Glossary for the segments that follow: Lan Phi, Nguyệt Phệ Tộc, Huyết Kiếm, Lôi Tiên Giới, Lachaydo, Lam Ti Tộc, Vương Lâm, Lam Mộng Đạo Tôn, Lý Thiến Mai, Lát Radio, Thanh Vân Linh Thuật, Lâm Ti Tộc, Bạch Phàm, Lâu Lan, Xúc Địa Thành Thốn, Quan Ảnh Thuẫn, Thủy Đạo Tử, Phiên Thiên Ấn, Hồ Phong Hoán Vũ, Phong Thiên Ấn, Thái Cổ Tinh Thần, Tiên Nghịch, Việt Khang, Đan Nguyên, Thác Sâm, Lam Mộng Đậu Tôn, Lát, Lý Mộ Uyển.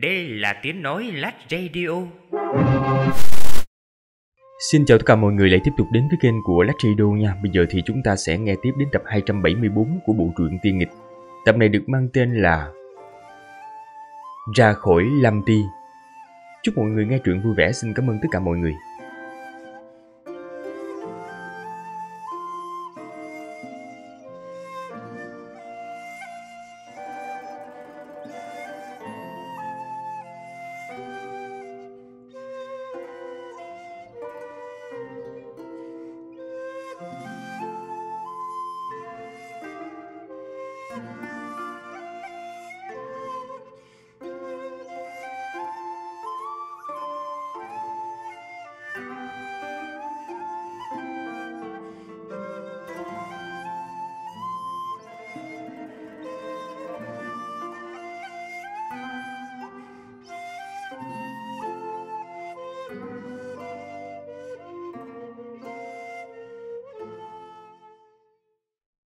Đây là tiếng nói Lát Radio. Xin chào tất cả mọi người lại tiếp tục đến với kênh của Lát Radio nha. Bây giờ thì chúng ta sẽ nghe tiếp đến tập 274 của bộ truyện Tiên Nghịch. Tập này được mang tên là Ra khỏi Lam Ti. Chúc mọi người nghe truyện vui vẻ. Xin cảm ơn tất cả mọi người.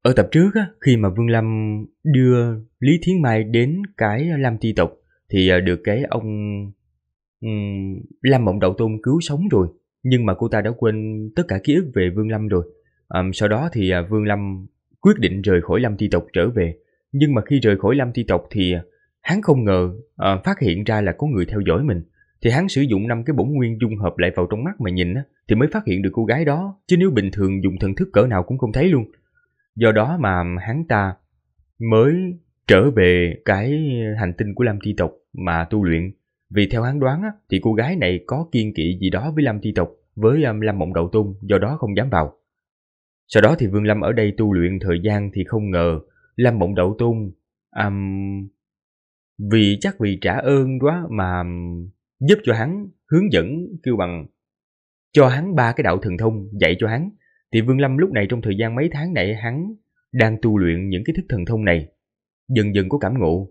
Ở tập trước, khi mà Vương Lâm đưa Lý Thiến Mai đến cái Lam Ti Tộc thì được cái ông Lam Mộng Đậu Tôn cứu sống rồi. Nhưng mà cô ta đã quên tất cả ký ức về Vương Lâm rồi. Sau đó thì Vương Lâm quyết định rời khỏi Lam Ti Tộc trở về. Nhưng mà khi rời khỏi Lam Ti Tộc thì hắn không ngờ phát hiện ra là có người theo dõi mình. Thì hắn sử dụng 5 cái bổn nguyên dung hợp lại vào trong mắt mà nhìn thì mới phát hiện được cô gái đó. Chứ nếu bình thường dùng thần thức cỡ nào cũng không thấy luôn. Do đó mà hắn ta mới trở về cái hành tinh của Lam Ti Tộc mà tu luyện. Vì theo hắn đoán thì cô gái này có kiêng kỵ gì đó với Lam Ti Tộc, với Lam Mộng Đậu Tôn, do đó không dám vào. Sau đó thì Vương Lâm ở đây tu luyện thời gian thì không ngờ Lam Mộng Đậu Tôn vì trả ơn đó mà giúp cho hắn, hướng dẫn kêu bằng cho hắn 3 cái đạo thần thông dạy cho hắn. Thì Vương Lâm lúc này trong thời gian mấy tháng này hắn đang tu luyện những cái thức thần thông này, dần dần có cảm ngộ.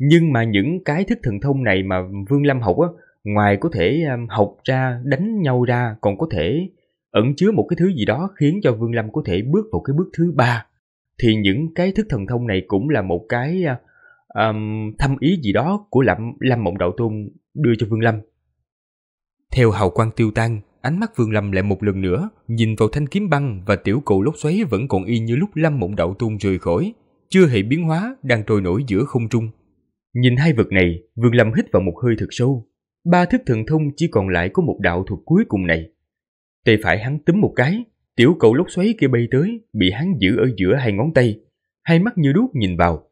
Nhưng mà những cái thức thần thông này mà Vương Lâm học á, ngoài có thể học ra đánh nhau ra, còn có thể ẩn chứa một cái thứ gì đó khiến cho Vương Lâm có thể bước vào cái bước thứ 3. Thì những cái thức thần thông này cũng là một cái thâm ý gì đó của Lam Mộng Đạo Tôn đưa cho Vương Lâm. Theo hào quang tiêu tan, ánh mắt Vương Lâm lại một lần nữa nhìn vào thanh kiếm băng và tiểu cầu lốc xoáy vẫn còn y như lúc Lam Mộng Đạo Tôn rời khỏi, chưa hề biến hóa, đang trôi nổi giữa không trung. Nhìn hai vật này, Vương Lâm hít vào một hơi thật sâu. 3 thức thần thông chỉ còn lại có một đạo thuật cuối cùng này. Tay phải hắn túm một cái, tiểu cầu lốc xoáy kia bay tới, bị hắn giữ ở giữa hai ngón tay, hai mắt như đuốc nhìn vào.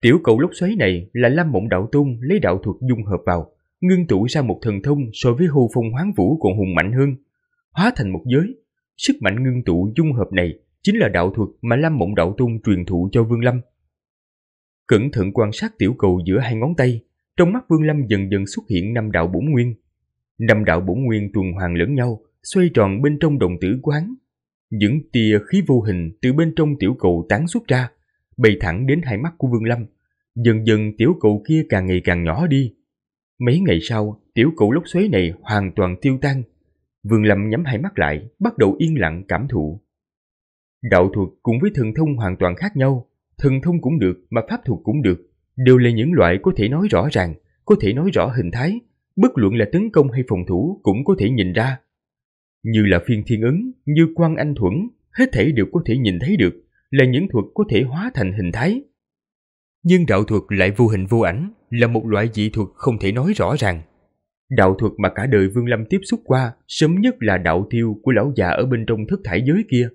Tiểu cầu lốc xoáy này là Lam Mộng Đạo Tôn lấy đạo thuật dung hợp vào, ngưng tụ ra một thần thông so với Hồ Phong Hoán Vũ còn hùng mạnh hơn, hóa thành một giới. Sức mạnh ngưng tụ dung hợp này chính là đạo thuật mà Lam Mộng Đạo Tôn truyền thụ cho Vương Lâm. Cẩn thận quan sát tiểu cầu giữa hai ngón tay, trong mắt Vương Lâm dần dần xuất hiện 5 đạo bổn nguyên. 5 đạo bổn nguyên tuần hoàn lẫn nhau, xoay tròn bên trong đồng tử quán. Những tia khí vô hình từ bên trong tiểu cầu tán xuất ra, bay thẳng đến hai mắt của Vương Lâm. Dần dần tiểu cầu kia càng ngày càng nhỏ đi. Mấy ngày sau, tiểu cầu lốc xoáy này hoàn toàn tiêu tan. Vương Lâm nhắm hai mắt lại, bắt đầu yên lặng cảm thụ. Đạo thuật cùng với thần thông hoàn toàn khác nhau. Thần thông cũng được, mà pháp thuật cũng được. Đều là những loại có thể nói rõ ràng, có thể nói rõ hình thái. Bất luận là tấn công hay phòng thủ cũng có thể nhìn ra. Như là Phiên Thiên Ấn, như Quan Ảnh Thuẫn, hết thảy đều có thể nhìn thấy được. Là những thuật có thể hóa thành hình thái. Nhưng đạo thuật lại vô hình vô ảnh, là một loại dị thuật không thể nói rõ ràng. Đạo thuật mà cả đời Vương Lâm tiếp xúc qua, sớm nhất là đạo tiêu của lão già ở bên trong thất thải giới kia.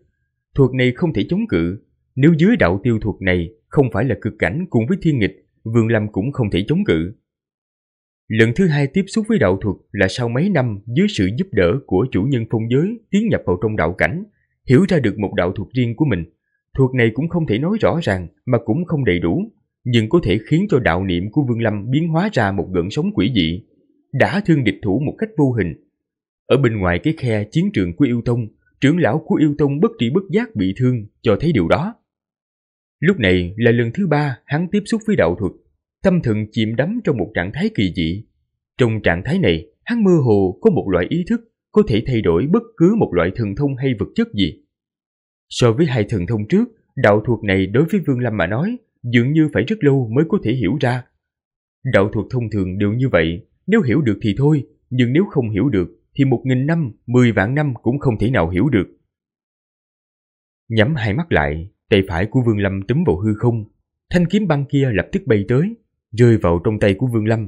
Thuật này không thể chống cự, nếu dưới đạo tiêu thuật này không phải là cực cảnh cùng với thiên nghịch, Vương Lâm cũng không thể chống cự. Lần thứ hai tiếp xúc với đạo thuật là sau mấy năm dưới sự giúp đỡ của chủ nhân phong giới tiến nhập vào trong đạo cảnh, hiểu ra được một đạo thuật riêng của mình. Thuật này cũng không thể nói rõ ràng mà cũng không đầy đủ, nhưng có thể khiến cho đạo niệm của Vương Lâm biến hóa ra một gợn sóng quỷ dị, đã thương địch thủ một cách vô hình. Ở bên ngoài cái khe chiến trường của Yêu Tông, trưởng lão của Yêu Tông bất tri bất giác bị thương, cho thấy điều đó. Lúc này là lần thứ 3 hắn tiếp xúc với đạo thuật, tâm thần chìm đắm trong một trạng thái kỳ dị. Trong trạng thái này, hắn mơ hồ có một loại ý thức có thể thay đổi bất cứ một loại thần thông hay vật chất gì. So với hai thần thông trước, đạo thuật này đối với Vương Lâm mà nói, dường như phải rất lâu mới có thể hiểu ra. Đạo thuật thông thường đều như vậy, nếu hiểu được thì thôi, nhưng nếu không hiểu được thì 1000 năm, 10 vạn năm cũng không thể nào hiểu được. Nhắm hai mắt lại, tay phải của Vương Lâm túm vào hư không, thanh kiếm băng kia lập tức bay tới, rơi vào trong tay của Vương Lâm.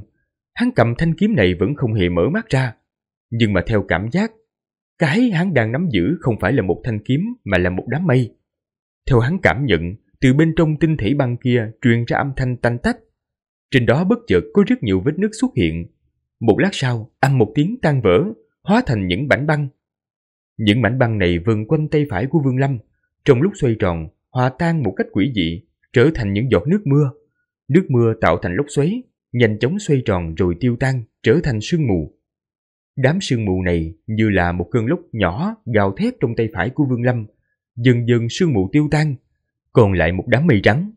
Hắn cầm thanh kiếm này vẫn không hề mở mắt ra, nhưng mà theo cảm giác, cái hắn đang nắm giữ không phải là một thanh kiếm mà là một đám mây. Theo hắn cảm nhận, từ bên trong tinh thể băng kia truyền ra âm thanh tanh tách. Trên đó bất chợt có rất nhiều vết nứt xuất hiện. Một lát sau, âm một tiếng tan vỡ, hóa thành những mảnh băng. Những mảnh băng này vần quanh tay phải của Vương Lâm, trong lúc xoay tròn, hòa tan một cách quỷ dị, trở thành những giọt nước mưa. Nước mưa tạo thành lốc xoáy, nhanh chóng xoay tròn rồi tiêu tan, trở thành sương mù. Đám sương mù này như là một cơn lốc nhỏ gào thét trong tay phải của Vương Lâm. Dần dần sương mù tiêu tan, còn lại một đám mây trắng.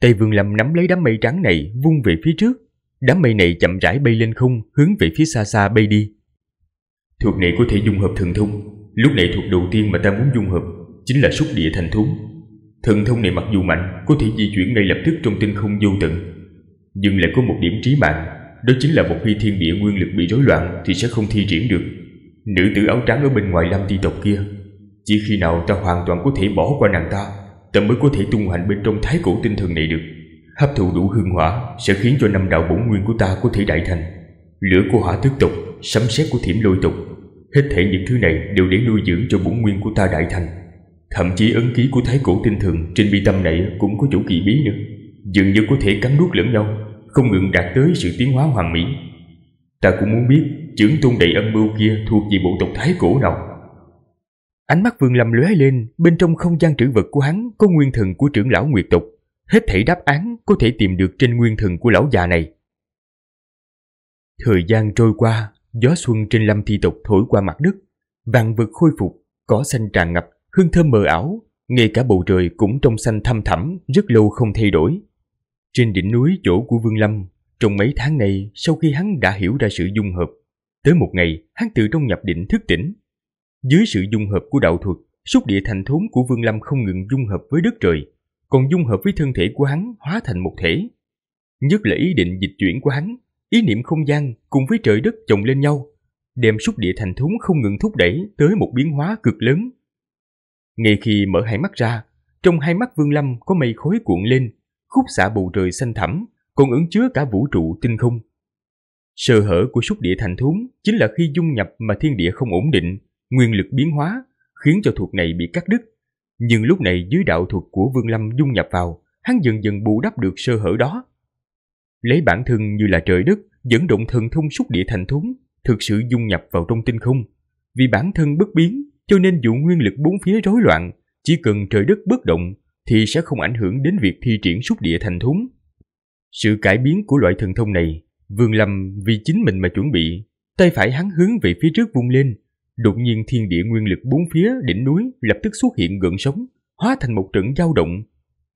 Tay Vương Lâm nắm lấy đám mây trắng này vung về phía trước. Đám mây này chậm rãi bay lên không, hướng về phía xa xa bay đi. Thuật này có thể dung hợp thần thông. Lúc này thuật đầu tiên mà ta muốn dung hợp chính là xúc địa thành thốn. Thần thông này mặc dù mạnh, có thể di chuyển ngay lập tức trong tinh không vô tận, nhưng lại có một điểm trí mạng, đó chính là một khi thiên địa nguyên lực bị rối loạn thì sẽ không thi triển được. Nữ tử áo trắng ở bên ngoài Lam Ti tộc kia, chỉ khi nào ta hoàn toàn có thể bỏ qua nàng ta, ta mới có thể tung hoành bên trong thái cổ tinh thần này được. Hấp thụ đủ hương hỏa sẽ khiến cho 5 đạo bổn nguyên của ta có thể đại thành. Lửa của hỏa tước tộc, sấm sét của thiểm lôi tộc, hết thảy những thứ này đều để nuôi dưỡng cho bổn nguyên của ta đại thành. Thậm chí ấn ký của thái cổ tinh thần trên bi tâm này cũng có chỗ kỳ bí nữa, dường như có thể cắn nuốt lẫn nhau, không ngừng đạt tới sự tiến hóa hoàn mỹ. Ta cũng muốn biết trưởng tôn đại âm mưu kia thuộc về bộ tộc thái cổ nào. Ánh mắt Vương Lâm lóe lên, bên trong không gian trữ vật của hắn có nguyên thần của trưởng lão Nguyệt tộc, hết thảy đáp án có thể tìm được trên nguyên thần của lão già này. Thời gian trôi qua, gió xuân trên Lâm Ti tộc thổi qua mặt đất, vạn vật khôi phục, cỏ xanh tràn ngập, hương thơm mờ ảo, ngay cả bầu trời cũng trong xanh thăm thẳm, rất lâu không thay đổi. Trên đỉnh núi chỗ của Vương Lâm, trong mấy tháng này sau khi hắn đã hiểu ra sự dung hợp, tới một ngày hắn tự trong nhập định thức tỉnh. Dưới sự dung hợp của đạo thuật, xúc địa thành thốn của Vương Lâm không ngừng dung hợp với đất trời, còn dung hợp với thân thể của hắn hóa thành một thể. Nhất là ý định dịch chuyển của hắn, ý niệm không gian cùng với trời đất chồng lên nhau, đem xúc địa thành thốn không ngừng thúc đẩy tới một biến hóa cực lớn. Ngay khi mở hai mắt ra, trong hai mắt Vương Lâm có mây khói cuộn lên, khúc xạ bầu trời xanh thẳm, còn ứng chứa cả vũ trụ tinh không. Sơ hở của xúc địa thành thốn chính là khi dung nhập mà thiên địa không ổn định, nguyên lực biến hóa, khiến cho thuật này bị cắt đứt. Nhưng lúc này dưới đạo thuật của Vương Lâm dung nhập vào, hắn dần dần bù đắp được sơ hở đó. Lấy bản thân như là trời đất, dẫn động thần thông xúc địa thành thốn, thực sự dung nhập vào trong tinh không. Vì bản thân bất biến, cho nên dù nguyên lực bốn phía rối loạn, chỉ cần trời đất bất động thì sẽ không ảnh hưởng đến việc thi triển xúc địa thành thốn. Sự cải biến của loại thần thông này, Vương Lâm vì chính mình mà chuẩn bị. Tay phải hắn hướng về phía trước vung lên, đột nhiên thiên địa nguyên lực bốn phía đỉnh núi lập tức xuất hiện gợn sóng, hóa thành một trận dao động.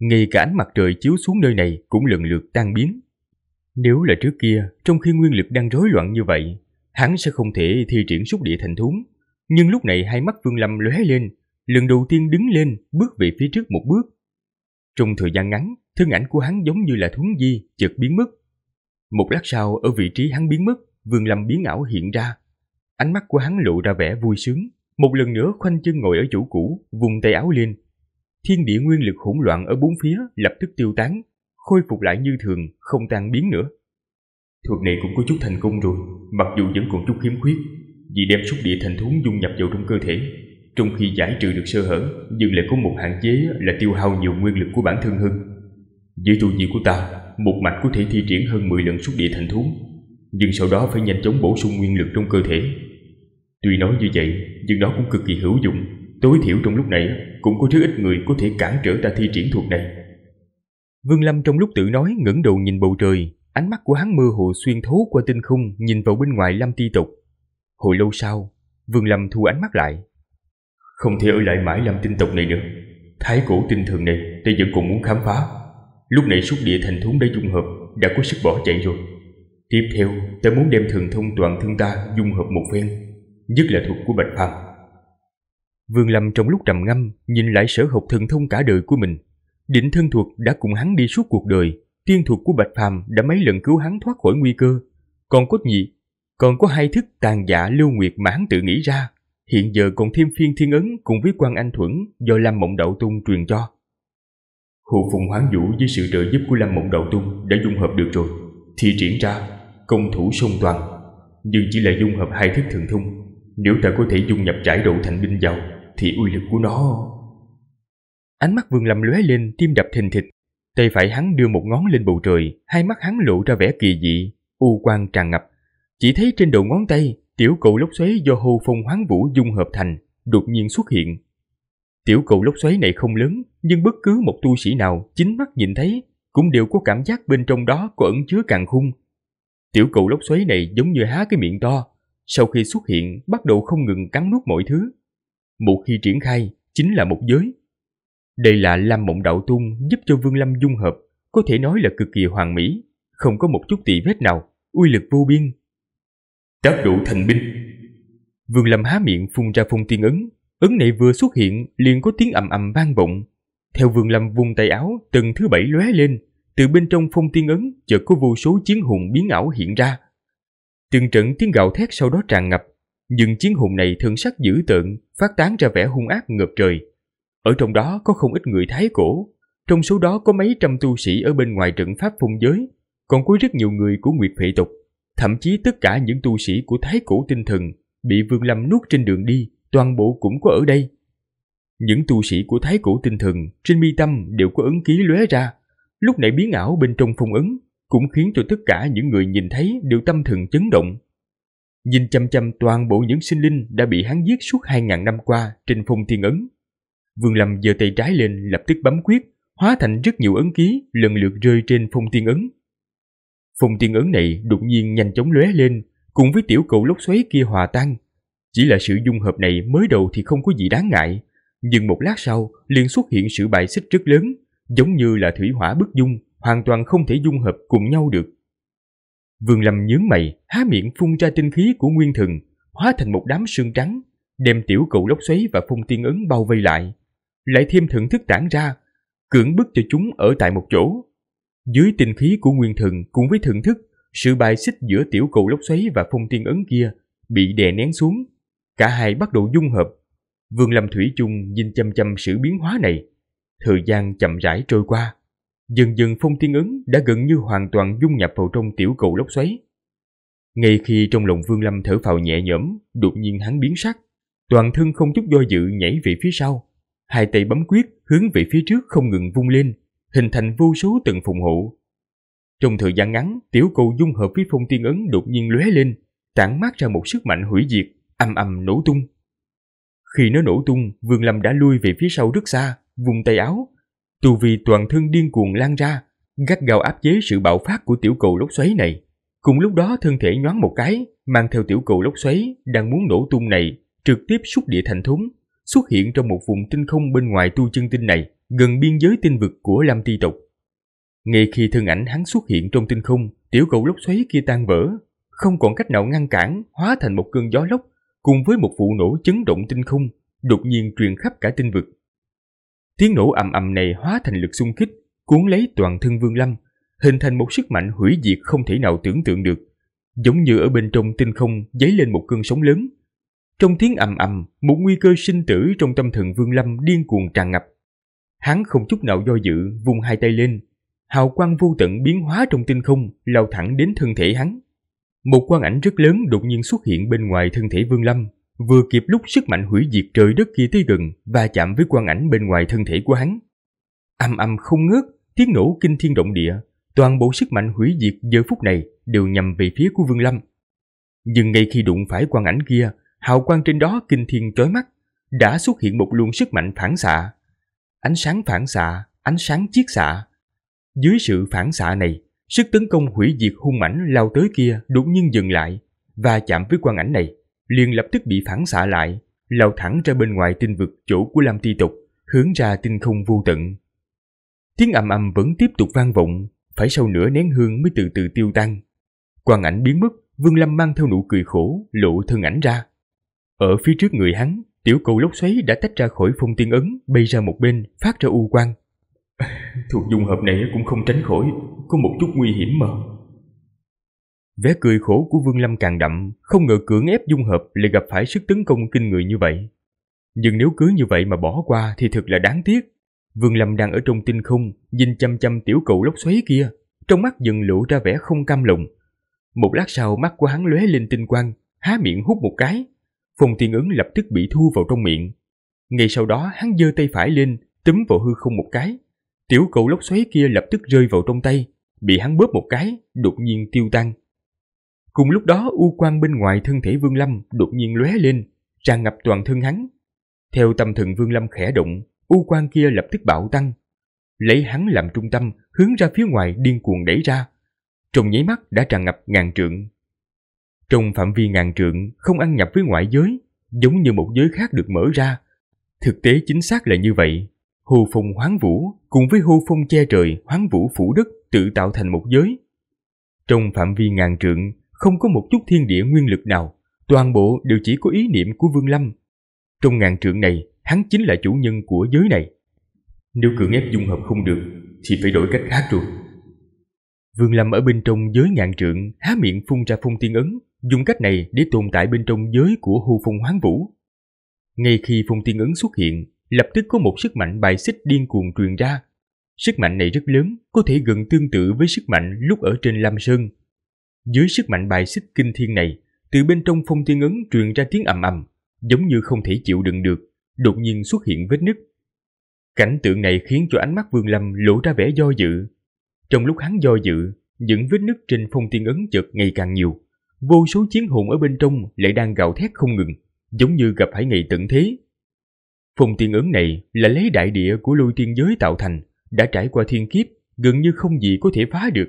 Ngay cả ánh mặt trời chiếu xuống nơi này cũng lần lượt tan biến. Nếu là trước kia, trong khi nguyên lực đang rối loạn như vậy, hắn sẽ không thể thi triển xúc địa thành thốn. Nhưng lúc này hai mắt Vương Lâm lóe lên, lần đầu tiên đứng lên, bước về phía trước một bước. Trong thời gian ngắn, thân ảnh của hắn giống như là thuấn di, chợt biến mất. Một lát sau, ở vị trí hắn biến mất, Vương Lâm biến ảo hiện ra. Ánh mắt của hắn lộ ra vẻ vui sướng, một lần nữa khoanh chân ngồi ở chỗ cũ, vùng tay áo lên. Thiên địa nguyên lực hỗn loạn ở bốn phía lập tức tiêu tán, khôi phục lại như thường, không tan biến nữa. Thuật này cũng có chút thành công rồi, mặc dù vẫn còn chút khiếm khuyết, vì đem xúc địa thành thốn dung nhập vào trong cơ thể. Trong khi giải trừ được sơ hở, nhưng lại có một hạn chế là tiêu hao nhiều nguyên lực của bản thân hơn. Với tu vi của ta, một mạch có thể thi triển hơn 10 lần xúc địa thành thốn, nhưng sau đó phải nhanh chóng bổ sung nguyên lực trong cơ thể. Tuy nói như vậy, nhưng đó cũng cực kỳ hữu dụng. Tối thiểu trong lúc này cũng có rất ít người có thể cản trở ta thi triển thuật này. Vương Lâm trong lúc tự nói ngẩng đầu nhìn bầu trời, ánh mắt của hắn mơ hồ xuyên thấu qua tinh không nhìn vào bên ngoài Lâm Ti tộc. Hồi lâu sau, Vương Lâm thu ánh mắt lại. Không thể ở lại mãi Lâm Tinh tộc này nữa, thái cổ tinh thần này ta vẫn còn muốn khám phá. Lúc này xúc địa thành thốn đã dung hợp, đã có sức bỏ chạy rồi. Tiếp theo ta muốn đem thần thông toàn thân ta dung hợp một phen, nhất là thuật của Bạch Phàm. Vương Lâm trong lúc trầm ngâm nhìn lại sở học thần thông cả đời của mình, định thân thuật đã cùng hắn đi suốt cuộc đời, tiên thuật của Bạch Phàm đã mấy lần cứu hắn thoát khỏi nguy cơ. Còn có hai thức tàn dạ lưu nguyệt mà hắn tự nghĩ ra, hiện giờ còn thêm phiên thiên ấn cùng với quan ảnh thuẫn do Lam Mộng Đậu Tôn truyền cho. Hồ Phong Hoán Vũ với sự trợ giúp của Lam Mộng Đậu Tôn đã dung hợp được rồi, thi triển ra công thủ song toàn, nhưng chỉ là dung hợp hai thức thần thông. Nếu ta có thể dung nhập trải độ thành binh vào thì uy lực của nó... Ánh mắt Vương Lâm lóe lên, tim đập thình thịch. Tay phải hắn đưa một ngón lên bầu trời, hai mắt hắn lộ ra vẻ kỳ dị, u quang tràn ngập. Chỉ thấy trên đầu ngón tay, tiểu cầu lốc xoáy do Hồ Phong Hoán Vũ dung hợp thành đột nhiên xuất hiện. Tiểu cầu lốc xoáy này không lớn, nhưng bất cứ một tu sĩ nào chính mắt nhìn thấy cũng đều có cảm giác bên trong đó có ẩn chứa càn khôn. Tiểu cầu lốc xoáy này giống như há cái miệng to, sau khi xuất hiện bắt đầu không ngừng cắn nuốt mọi thứ. Một khi triển khai, chính là một giới. Đây là Lam Mộng Đạo Tôn giúp cho Vương Lâm dung hợp, có thể nói là cực kỳ hoàn mỹ, không có một chút tì vết nào, uy lực vô biên. Tác độ thành binh. Vương Lâm há miệng phun ra phong tiên ấn, ấn này vừa xuất hiện liền có tiếng ầm ầm vang vọng. Theo Vương Lâm vung tay áo, tầng thứ 7 lóe lên, từ bên trong phong tiên ấn chợt có vô số chiến hồn biến ảo hiện ra. Từng trận tiếng gào thét sau đó tràn ngập, nhưng chiến hồn này thường sắc dữ tợn, phát tán ra vẻ hung ác ngập trời. Ở trong đó có không ít người Thái cổ, trong số đó có mấy trăm tu sĩ ở bên ngoài trận pháp phong giới, còn có rất nhiều người của Nguyệt Phệ Tộc, thậm chí tất cả những tu sĩ của Thái cổ tinh thần bị Vương Lâm nuốt trên đường đi, toàn bộ cũng có ở đây. Những tu sĩ của Thái cổ tinh thần trên mi tâm đều có ấn ký lóe ra, lúc nãy biến ảo bên trong phong ấn cũng khiến cho tất cả những người nhìn thấy đều tâm thần chấn động. Nhìn chăm chăm toàn bộ những sinh linh đã bị hắn giết suốt 2000 năm qua trên phong thiên ấn. Vương Lâm giơ tay trái lên, lập tức bấm quyết, hóa thành rất nhiều ấn ký lần lượt rơi trên phong thiên ấn. Phong thiên ấn này đột nhiên nhanh chóng lóe lên, cùng với tiểu cầu lốc xoáy kia hòa tan. Chỉ là sự dung hợp này mới đầu thì không có gì đáng ngại, nhưng một lát sau liền xuất hiện sự bài xích rất lớn, giống như là thủy hỏa bức dung, hoàn toàn không thể dung hợp cùng nhau được. Vương Lâm nhướng mày, há miệng phun ra tinh khí của nguyên thần, hóa thành một đám sương trắng, đem tiểu cầu lốc xoáy và phong thiên ấn bao vây lại. Lại thêm thần thức tản ra, cưỡng bức cho chúng ở tại một chỗ. Dưới tinh khí của nguyên thần cùng với thần thức, sự bài xích giữa tiểu cầu lốc xoáy và phong thiên ấn kia bị đè nén xuống, cả hai bắt đầu dung hợp. Vương Lâm thủy chung nhìn chăm chăm sự biến hóa này. Thời gian chậm rãi trôi qua, dần dần phong thiên ấn đã gần như hoàn toàn dung nhập vào trong tiểu cầu lốc xoáy. Ngay khi trong lòng Vương Lâm thở phào nhẹ nhõm, đột nhiên hắn biến sắc, toàn thân không chút do dự nhảy về phía sau, hai tay bấm quyết hướng về phía trước không ngừng vung lên, hình thành vô số tầng phòng hộ. Trong thời gian ngắn, tiểu cầu dung hợp với phong thiên ấn đột nhiên lóe lên, tản mát ra một sức mạnh hủy diệt, ầm ầm nổ tung. Khi nó nổ tung, Vương Lâm đã lui về phía sau rất xa, vung tay áo, tu vi toàn thân điên cuồng lan ra, gắt gao áp chế sự bạo phát của tiểu cầu lốc xoáy này. Cùng lúc đó, thân thể nhoáng một cái, mang theo tiểu cầu lốc xoáy đang muốn nổ tung này, trực tiếp xúc địa thành thốn, xuất hiện trong một vùng tinh không bên ngoài tu chân tinh này, gần biên giới tinh vực của Lam Ti tộc. Ngay khi thân ảnh hắn xuất hiện trong tinh không, tiểu cầu lốc xoáy kia tan vỡ, không còn cách nào ngăn cản, hóa thành một cơn gió lốc, cùng với một vụ nổ chấn động tinh không, đột nhiên truyền khắp cả tinh vực. Tiếng nổ ầm ầm này hóa thành lực xung kích, cuốn lấy toàn thân Vương Lâm, hình thành một sức mạnh hủy diệt không thể nào tưởng tượng được, giống như ở bên trong tinh không dấy lên một cơn sóng lớn. Trong tiếng ầm ầm, một nguy cơ sinh tử trong tâm thần Vương Lâm điên cuồng tràn ngập. Hắn không chút nào do dự, vung hai tay lên, hào quang vô tận biến hóa trong tinh không, lao thẳng đến thân thể hắn. Một quang ảnh rất lớn đột nhiên xuất hiện bên ngoài thân thể Vương Lâm, vừa kịp lúc sức mạnh hủy diệt trời đất kia tới gần, va chạm với quang ảnh bên ngoài thân thể của hắn. Ầm ầm không ngớt, tiếng nổ kinh thiên động địa, toàn bộ sức mạnh hủy diệt giờ phút này đều nhằm về phía của Vương Lâm. Nhưng ngay khi đụng phải quang ảnh kia, hào quang trên đó kinh thiên chói mắt, đã xuất hiện một luồng sức mạnh phản xạ. Ánh sáng phản xạ, ánh sáng chiết xạ. Dưới sự phản xạ này, sức tấn công hủy diệt hung mãnh lao tới kia đột nhiên dừng lại, và chạm với quang ảnh này, liền lập tức bị phản xạ lại, lao thẳng ra bên ngoài tinh vực chỗ của Lam Ti tộc, hướng ra tinh không vô tận. Tiếng ầm ầm vẫn tiếp tục vang vọng, phải sau nửa nén hương mới từ từ tiêu tan. Quang ảnh biến mất, Vương Lâm mang theo nụ cười khổ, lộ thân ảnh ra. Ở phía trước người hắn, tiểu cầu lốc xoáy đã tách ra khỏi phong tiên ấn, bay ra một bên, phát ra u quang. Thuộc dung hợp này cũng không tránh khỏi có một chút nguy hiểm mà. Vẻ cười khổ của Vương Lâm càng đậm, không ngờ cưỡng ép dung hợp lại gặp phải sức tấn công kinh người như vậy. Nhưng nếu cứ như vậy mà bỏ qua thì thật là đáng tiếc. Vương Lâm đang ở trong tinh không, nhìn chăm chăm tiểu cầu lốc xoáy kia, trong mắt dần lộ ra vẻ không cam lòng. Một lát sau mắt của hắn lóe lên tinh quang, há miệng hút một cái. Phong Thiên Ấn lập tức bị thu vào trong miệng. Ngay sau đó hắn giơ tay phải lên, túm vào hư không một cái. Tiểu cầu lốc xoáy kia lập tức rơi vào trong tay, bị hắn bóp một cái, đột nhiên tiêu tan. Cùng lúc đó u quang bên ngoài thân thể Vương Lâm đột nhiên lóe lên, tràn ngập toàn thân hắn. Theo tâm thần Vương Lâm khẽ động, u quang kia lập tức bạo tăng, lấy hắn làm trung tâm hướng ra phía ngoài điên cuồng đẩy ra. Trong nháy mắt đã tràn ngập ngàn trượng. Trong phạm vi ngàn trượng không ăn nhập với ngoại giới, giống như một giới khác được mở ra. Thực tế chính xác là như vậy. Hồ Phong Hoán Vũ cùng với Hồ Phong che trời, Hoán Vũ phủ đất tự tạo thành một giới. Trong phạm vi ngàn trượng không có một chút thiên địa nguyên lực nào, toàn bộ đều chỉ có ý niệm của Vương Lâm. Trong ngàn trượng này, hắn chính là chủ nhân của giới này. Nếu cưỡng ép dung hợp không được, thì phải đổi cách khác rồi. Vương Lâm ở bên trong giới ngàn trượng, há miệng phun ra phong tiên ấn, dùng cách này để tồn tại bên trong giới của Hồ Phong Hoán Vũ. Ngay khi phong tiên ấn xuất hiện, lập tức có một sức mạnh bài xích điên cuồng truyền ra. Sức mạnh này rất lớn, có thể gần tương tự với sức mạnh lúc ở trên Lam Sơn. Dưới sức mạnh bài xích kinh thiên này, từ bên trong phong tiên ấn truyền ra tiếng ầm ầm, giống như không thể chịu đựng được, đột nhiên xuất hiện vết nứt. Cảnh tượng này khiến cho ánh mắt Vương Lâm lộ ra vẻ do dự. Trong lúc hắn do dự, những vết nứt trên phong tiên ấn chợt ngày càng nhiều, vô số chiến hồn ở bên trong lại đang gào thét không ngừng, giống như gặp phải ngày tận thế. Phong tiên ấn này là lấy đại địa của lôi tiên giới tạo thành, đã trải qua thiên kiếp, gần như không gì có thể phá được.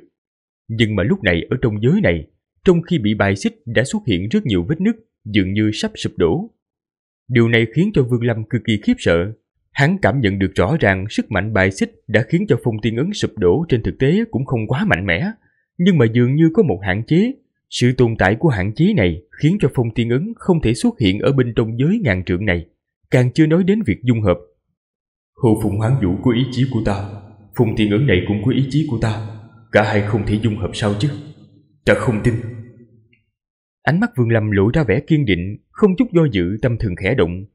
Nhưng mà lúc này ở trong giới này, trong khi bị bài xích đã xuất hiện rất nhiều vết nứt, dường như sắp sụp đổ. Điều này khiến cho Vương Lâm cực kỳ khiếp sợ. Hắn cảm nhận được rõ ràng sức mạnh bài xích đã khiến cho phong tiên ấn sụp đổ trên thực tế cũng không quá mạnh mẽ. Nhưng mà dường như có một hạn chế. Sự tồn tại của hạn chế này khiến cho phong tiên ấn không thể xuất hiện ở bên trong giới ngàn trượng này. Càng chưa nói đến việc dung hợp. Hồ Phụng Hoán Vũ có ý chí của ta, phong tiên ấn này cũng có ý chí của ta. Cả hai không thể dung hợp sao chứ? Ta không tin. Ánh mắt Vương Lâm lộ ra vẻ kiên định, không chút do dự tâm thần khẽ động.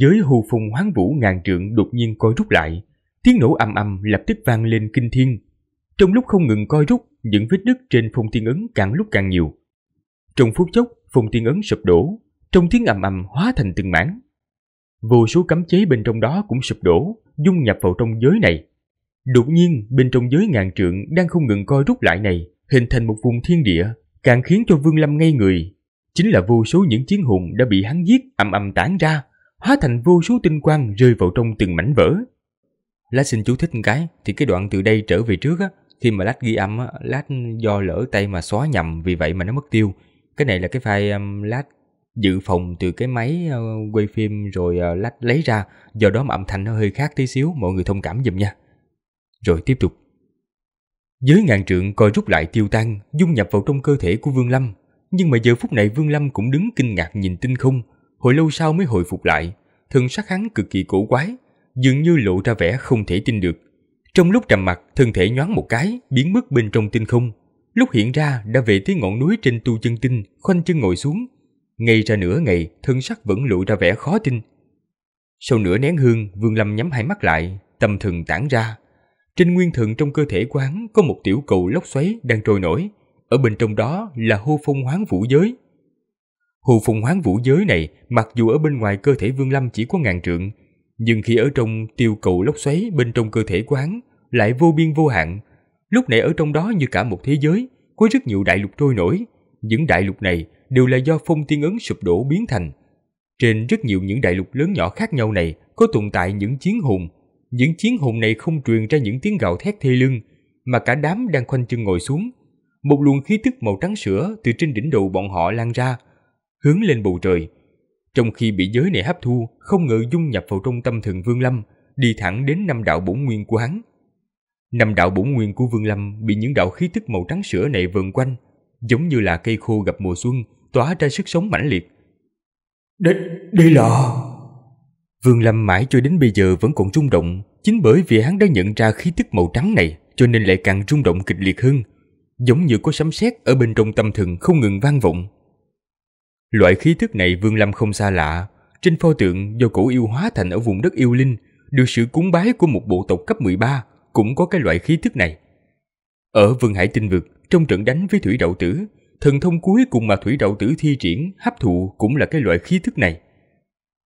Giới Hồ Phong Hoán Vũ ngàn trượng đột nhiên co rút lại, tiếng nổ ầm ầm lập tức vang lên kinh thiên. Trong lúc không ngừng co rút, những vết nứt trên phong tiên ấn càng lúc càng nhiều. Trong phút chốc, phong tiên ấn sụp đổ, trong tiếng ầm ầm hóa thành từng mảng. Vô số cấm chế bên trong đó cũng sụp đổ, dung nhập vào trong giới này. Đột nhiên, bên trong giới ngàn trượng đang không ngừng co rút lại này, hình thành một vùng thiên địa, càng khiến cho Vương Lâm ngây người. Chính là vô số những chiến hồn đã bị hắn giết ầm ầm tản ra, hóa thành vô số tinh quang rơi vào trong từng mảnh vỡ. Lát xin chú thích một cái, thì cái đoạn từ đây trở về trước á, khi mà Lát ghi âm á, Lát do lỡ tay mà xóa nhầm, vì vậy mà nó mất tiêu. Cái này là cái file Lát dự phòng từ cái máy quay phim rồi Lát lấy ra, do đó mà âm thanh nó hơi khác tí xíu, mọi người thông cảm giùm nha. Rồi tiếp tục. Giới ngàn trượng co rút lại tiêu tan, dung nhập vào trong cơ thể của Vương Lâm. Nhưng mà giờ phút này Vương Lâm cũng đứng kinh ngạc nhìn tinh không, hồi lâu sau mới hồi phục lại. Thân sắc hắn cực kỳ cổ quái, dường như lộ ra vẻ không thể tin được. Trong lúc trầm mặc, thân thể nhoáng một cái, biến mất bên trong tinh không. Lúc hiện ra đã về tới ngọn núi trên Tu Chân Tinh, khoanh chân ngồi xuống. Ngay ra nửa ngày, thân sắc vẫn lộ ra vẻ khó tin. Sau nửa nén hương, Vương Lâm nhắm hai mắt lại, tâm thần tản ra. Trên nguyên thần trong cơ thể của hắn có một tiểu cầu lốc xoáy đang trôi nổi, ở bên trong đó là Hồ Phong Hoán Vũ giới. Hồ Phong Hoán Vũ giới này mặc dù ở bên ngoài cơ thể Vương Lâm chỉ có ngàn trượng, nhưng khi ở trong tiểu cầu lốc xoáy bên trong cơ thể của hắn lại vô biên vô hạn. Lúc này ở trong đó như cả một thế giới, có rất nhiều đại lục trôi nổi. Những đại lục này đều là do phong tiên ấn sụp đổ biến thành. Trên rất nhiều những đại lục lớn nhỏ khác nhau này có tồn tại những chiến hồn. Những chiến hồn này không truyền ra những tiếng gào thét thê lương, mà cả đám đang khoanh chân ngồi xuống. Một luồng khí tức màu trắng sữa từ trên đỉnh đầu bọn họ lan ra, hướng lên bầu trời. Trong khi bị giới này hấp thu, không ngờ dung nhập vào trong tâm thần Vương Lâm, đi thẳng đến năm đạo bổn nguyên của hắn. Năm đạo bổn nguyên của Vương Lâm bị những đạo khí tức màu trắng sữa này vờn quanh, giống như là cây khô gặp mùa xuân, tỏa ra sức sống mãnh liệt. Đây là... Vương Lâm mãi cho đến bây giờ vẫn còn rung động, Chính bởi vì hắn đã nhận ra khí tức màu trắng này cho nên lại càng rung động kịch liệt hơn, giống như có sấm sét ở bên trong tâm thần không ngừng vang vọng. Loại khí thức này Vương Lâm không xa lạ. Trên pho tượng do cổ yêu hóa thành ở vùng đất yêu linh, được sự cúng bái của một bộ tộc cấp 13 cũng có cái loại khí thức này. Ở Vương Hải Tinh Vực, trong trận đánh với Thủy Đạo Tử, thần thông cuối cùng mà Thủy Đạo Tử thi triển hấp thụ cũng là cái loại khí thức này.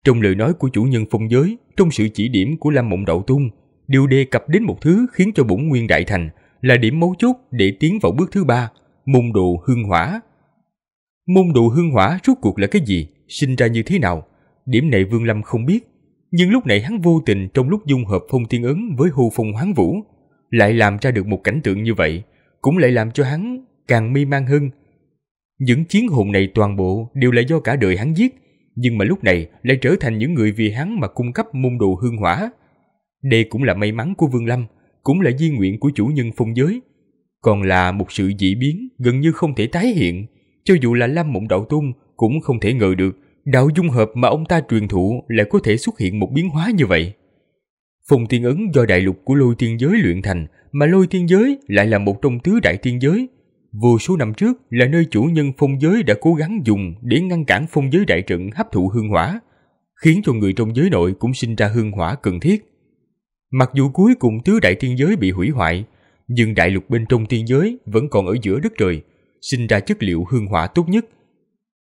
Trong lời nói của chủ nhân phong giới, trong sự chỉ điểm của Lam Mộng Đạo Tôn, đều đề cập đến một thứ khiến cho bổn nguyên đại thành là điểm mấu chốt để tiến vào bước thứ 3, môn đồ hương hỏa. Môn đồ hương hỏa rốt cuộc là cái gì, sinh ra như thế nào? Điểm này Vương Lâm không biết, nhưng lúc này hắn vô tình trong lúc dung hợp Phong Thiên Ấn với Hồ Phong Hoán Vũ, lại làm ra được một cảnh tượng như vậy, cũng lại làm cho hắn càng mê man hơn. Những chiến hồn này toàn bộ đều là do cả đời hắn giết, nhưng mà lúc này lại trở thành những người vì hắn mà cung cấp môn đồ hương hỏa. Đây cũng là may mắn của Vương Lâm, cũng là di nguyện của chủ nhân phong giới, còn là một sự dị biến gần như không thể tái hiện. Cho dù là Lam Mộng Đạo Tôn cũng không thể ngờ được đạo dung hợp mà ông ta truyền thụ lại có thể xuất hiện một biến hóa như vậy. Phong Thiên Ấn do đại lục của Lôi Tiên Giới luyện thành, mà Lôi Tiên Giới lại là một trong tứ đại tiên giới. Vô số năm trước là nơi chủ nhân phong giới đã cố gắng dùng để ngăn cản phong giới đại trận hấp thụ hương hỏa, khiến cho người trong giới nội cũng sinh ra hương hỏa cần thiết. Mặc dù cuối cùng tứ đại tiên giới bị hủy hoại, nhưng đại lục bên trong tiên giới vẫn còn ở giữa đất trời, sinh ra chất liệu hương hỏa tốt nhất.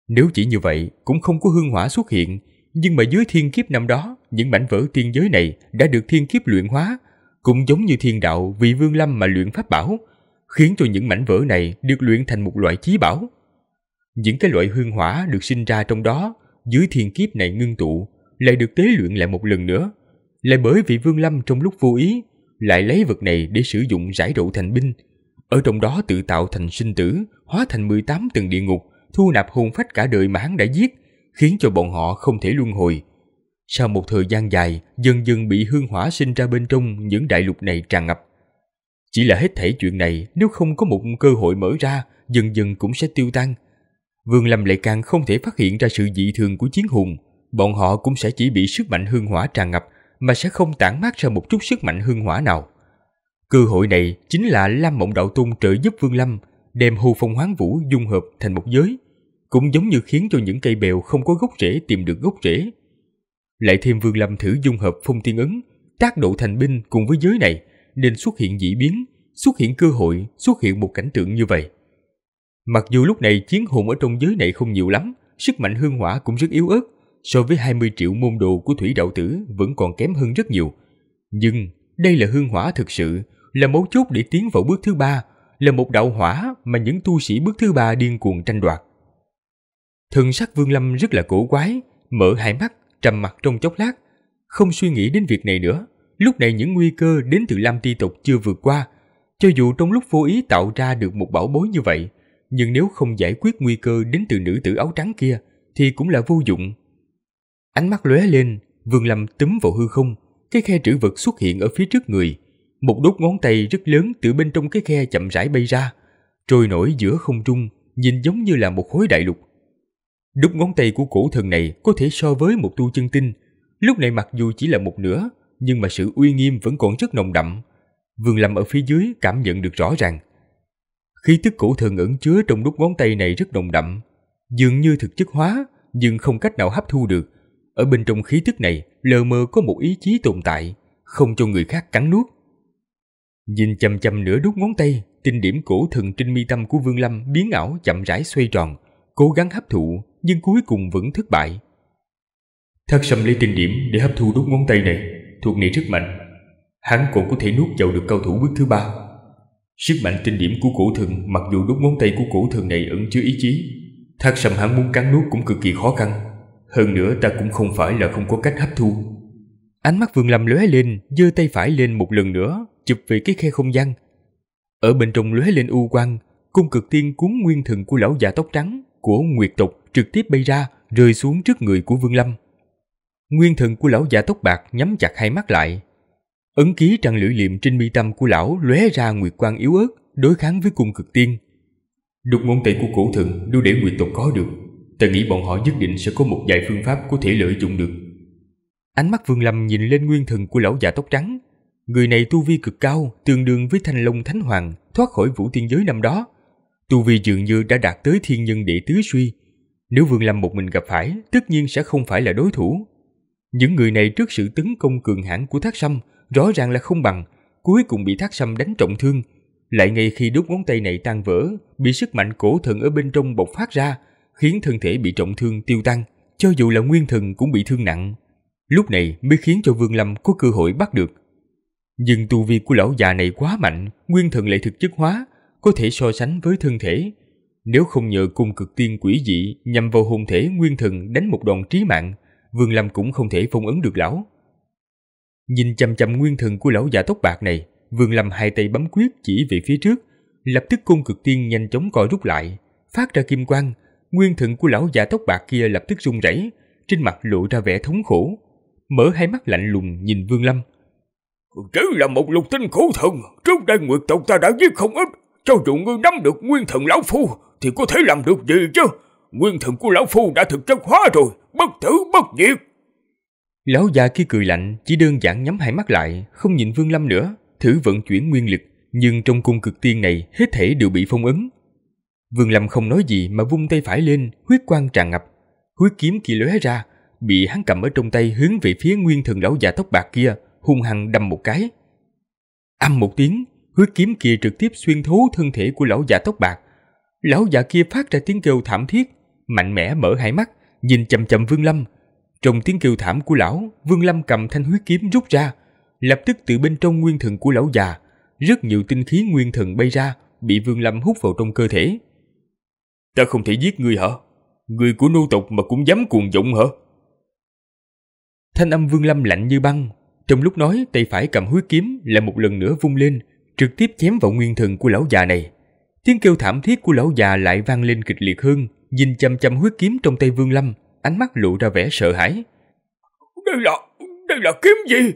Nếu chỉ như vậy cũng không có hương hỏa xuất hiện, nhưng mà dưới thiên kiếp năm đó, những mảnh vỡ tiên giới này đã được thiên kiếp luyện hóa, cũng giống như thiên đạo vì Vương Lâm mà luyện pháp bảo, khiến cho những mảnh vỡ này được luyện thành một loại chí bảo. Những cái loại hương hỏa được sinh ra trong đó, dưới thiên kiếp này ngưng tụ, lại được tế luyện lại một lần nữa. Lại bởi vì Vương Lâm trong lúc vô ý, lại lấy vật này để sử dụng rải rộ thành binh, ở trong đó tự tạo thành sinh tử, hóa thành 18 tầng địa ngục, thu nạp hồn phách cả đời mà hắn đã giết, khiến cho bọn họ không thể luân hồi. Sau một thời gian dài, dần dần bị hương hỏa sinh ra bên trong những đại lục này tràn ngập. Chỉ là hết thảy chuyện này nếu không có một cơ hội mở ra, dần dần cũng sẽ tiêu tan. Vương Lâm lại càng không thể phát hiện ra sự dị thường của chiến hùng, bọn họ cũng sẽ chỉ bị sức mạnh hương hỏa tràn ngập, mà sẽ không tản mát ra một chút sức mạnh hương hỏa nào. Cơ hội này chính là Lam Mộng Đạo Tôn trợ giúp Vương Lâm đem Hồ Phong Hoán Vũ dung hợp thành một giới, cũng giống như khiến cho những cây bèo không có gốc rễ tìm được gốc rễ. Lại thêm Vương Lâm thử dung hợp Phong Thiên Ấn, tác độ thành binh cùng với giới này, nên xuất hiện dị biến, xuất hiện cơ hội, xuất hiện một cảnh tượng như vậy. Mặc dù lúc này chiến hồn ở trong giới này không nhiều lắm, sức mạnh hương hỏa cũng rất yếu ớt, so với 20 triệu môn đồ của Thủy Đạo Tử vẫn còn kém hơn rất nhiều. Nhưng đây là hương hỏa thực sự, là mấu chốt để tiến vào bước thứ 3, là một đạo hỏa mà những tu sĩ bước thứ 3 điên cuồng tranh đoạt. Thần sắc Vương Lâm rất là cổ quái, mở hai mắt, trầm mặc trong chốc lát, không suy nghĩ đến việc này nữa. Lúc này những nguy cơ đến từ Lam Ti tộc chưa vượt qua, cho dù trong lúc vô ý tạo ra được một bảo bối như vậy, nhưng nếu không giải quyết nguy cơ đến từ nữ tử áo trắng kia thì cũng là vô dụng. Ánh mắt lóe lên, Vương Lâm túm vào hư không, cái khe trữ vật xuất hiện ở phía trước người, một đốt ngón tay rất lớn từ bên trong cái khe chậm rãi bay ra, trôi nổi giữa không trung, nhìn giống như là một khối đại lục. Đốt ngón tay của cổ thần này có thể so với một tu chân tinh, lúc này mặc dù chỉ là một nửa, nhưng mà sự uy nghiêm vẫn còn rất nồng đậm. Vương Lâm ở phía dưới cảm nhận được rõ ràng. Khí tức cổ thần ẩn chứa trong đốt ngón tay này rất nồng đậm, dường như thực chất hóa, nhưng không cách nào hấp thu được. Ở bên trong khí tức này lờ mờ có một ý chí tồn tại, không cho người khác cắn nuốt. Nhìn chằm chằm nửa đốt ngón tay, tinh điểm cổ thần trên mi tâm của Vương Lâm biến ảo chậm rãi xoay tròn, cố gắng hấp thụ nhưng cuối cùng vẫn thất bại. Thác Sâm lấy tinh điểm để hấp thu đốt ngón tay này, thuộc này rất mạnh, hắn còn có thể nuốt vào được cao thủ bước thứ 3. Sức mạnh tinh điểm của cổ thần, mặc dù đốt ngón tay của cổ thần này ẩn chứa ý chí, Thác Sâm hắn muốn cắn nuốt cũng cực kỳ khó khăn. Hơn nữa ta cũng không phải là không có cách hấp thu. Ánh mắt Vương Lâm lóe lên, giơ tay phải lên một lần nữa, chụp về cái khe không gian. Ở bên trong lóe lên u quang, cung cực tiên cuốn nguyên thần của lão già tóc trắng của Nguyệt tộc trực tiếp bay ra, rơi xuống trước người của Vương Lâm. Nguyên thần của lão già tóc bạc nhắm chặt hai mắt lại. Ấn ký trăng lưỡi liềm trên mi tâm của lão lóe ra nguyệt quang yếu ớt, đối kháng với cung cực tiên. Đục ngón tay của cổ thần đều để Nguyệt tộc có được, ta nghĩ bọn họ nhất định sẽ có một vài phương pháp có thể lợi dụng được. Ánh mắt Vương Lâm nhìn lên nguyên thần của lão già tóc trắng, Người này tu vi cực cao, tương đương với Thanh Long Thánh Hoàng, thoát khỏi vũ tiên giới năm đó. Tu vi dường như đã đạt tới thiên nhân đệ tứ suy. Nếu Vương Lâm một mình gặp phải, tất nhiên sẽ không phải là đối thủ. Những người này trước sự tấn công cường hãn của Thác Sâm, rõ ràng là không bằng, cuối cùng bị Thác Sâm đánh trọng thương. Lại ngay khi đốt ngón tay này tan vỡ, bị sức mạnh cổ thần ở bên trong bộc phát ra, khiến thân thể bị trọng thương tiêu tan, cho dù là nguyên thần cũng bị thương nặng. Lúc này mới khiến cho Vương Lâm có cơ hội bắt được. Nhưng tu vi của lão già này quá mạnh, nguyên thần lại thực chất hóa, có thể so sánh với thân thể. Nếu không nhờ cung cực tiên quỷ dị nhằm vào hồn thể nguyên thần đánh một đòn trí mạng, Vương Lâm cũng không thể phong ấn được lão. Nhìn chằm chằm nguyên thần của lão già tóc bạc này, Vương Lâm hai tay bấm quyết chỉ về phía trước, lập tức cung cực tiên nhanh chóng co rút lại, phát ra kim quang. Nguyên thần của lão già tóc bạc kia lập tức run rẩy, trên mặt lộ ra vẻ thống khổ, mở hai mắt lạnh lùng nhìn Vương Lâm. Chỉ là một lục tinh cổ thần, trước đây Nguyệt tộc ta đã giết không ít, cho dù ngươi nắm được nguyên thần lão phu thì có thể làm được gì chứ? Nguyên thần của lão phu đã thực chất hóa rồi, bất tử bất diệt. Lão già kia cười lạnh, chỉ đơn giản nhắm hai mắt lại, không nhìn Vương Lâm nữa, thử vận chuyển nguyên lực, nhưng trong cung cực tiên này hết thảy đều bị phong ấn. Vương Lâm không nói gì mà vung tay phải lên, huyết quang tràn ngập, huyết kiếm kia lóe ra, bị hắn cầm ở trong tay hướng về phía nguyên thần lão già tóc bạc kia, hung hăng đâm một cái. Âm một tiếng, huyết kiếm kia trực tiếp xuyên thấu thân thể của lão già tóc bạc. Lão già kia phát ra tiếng kêu thảm thiết, mạnh mẽ mở hai mắt, nhìn chằm chằm Vương Lâm. Trong tiếng kêu thảm của lão, Vương Lâm cầm thanh huyết kiếm rút ra, lập tức từ bên trong nguyên thần của lão già, rất nhiều tinh khí nguyên thần bay ra, bị Vương Lâm hút vào trong cơ thể. Ta không thể giết ngươi hả? Người của nô tộc mà cũng dám cuồng vọng hả? Thanh âm Vương Lâm lạnh như băng, trong lúc nói tay phải cầm huyết kiếm lại một lần nữa vung lên, trực tiếp chém vào nguyên thần của lão già này. Tiếng kêu thảm thiết của lão già lại vang lên kịch liệt hơn, nhìn chằm chằm huyết kiếm trong tay Vương Lâm, ánh mắt lộ ra vẻ sợ hãi. Đây là kiếm gì?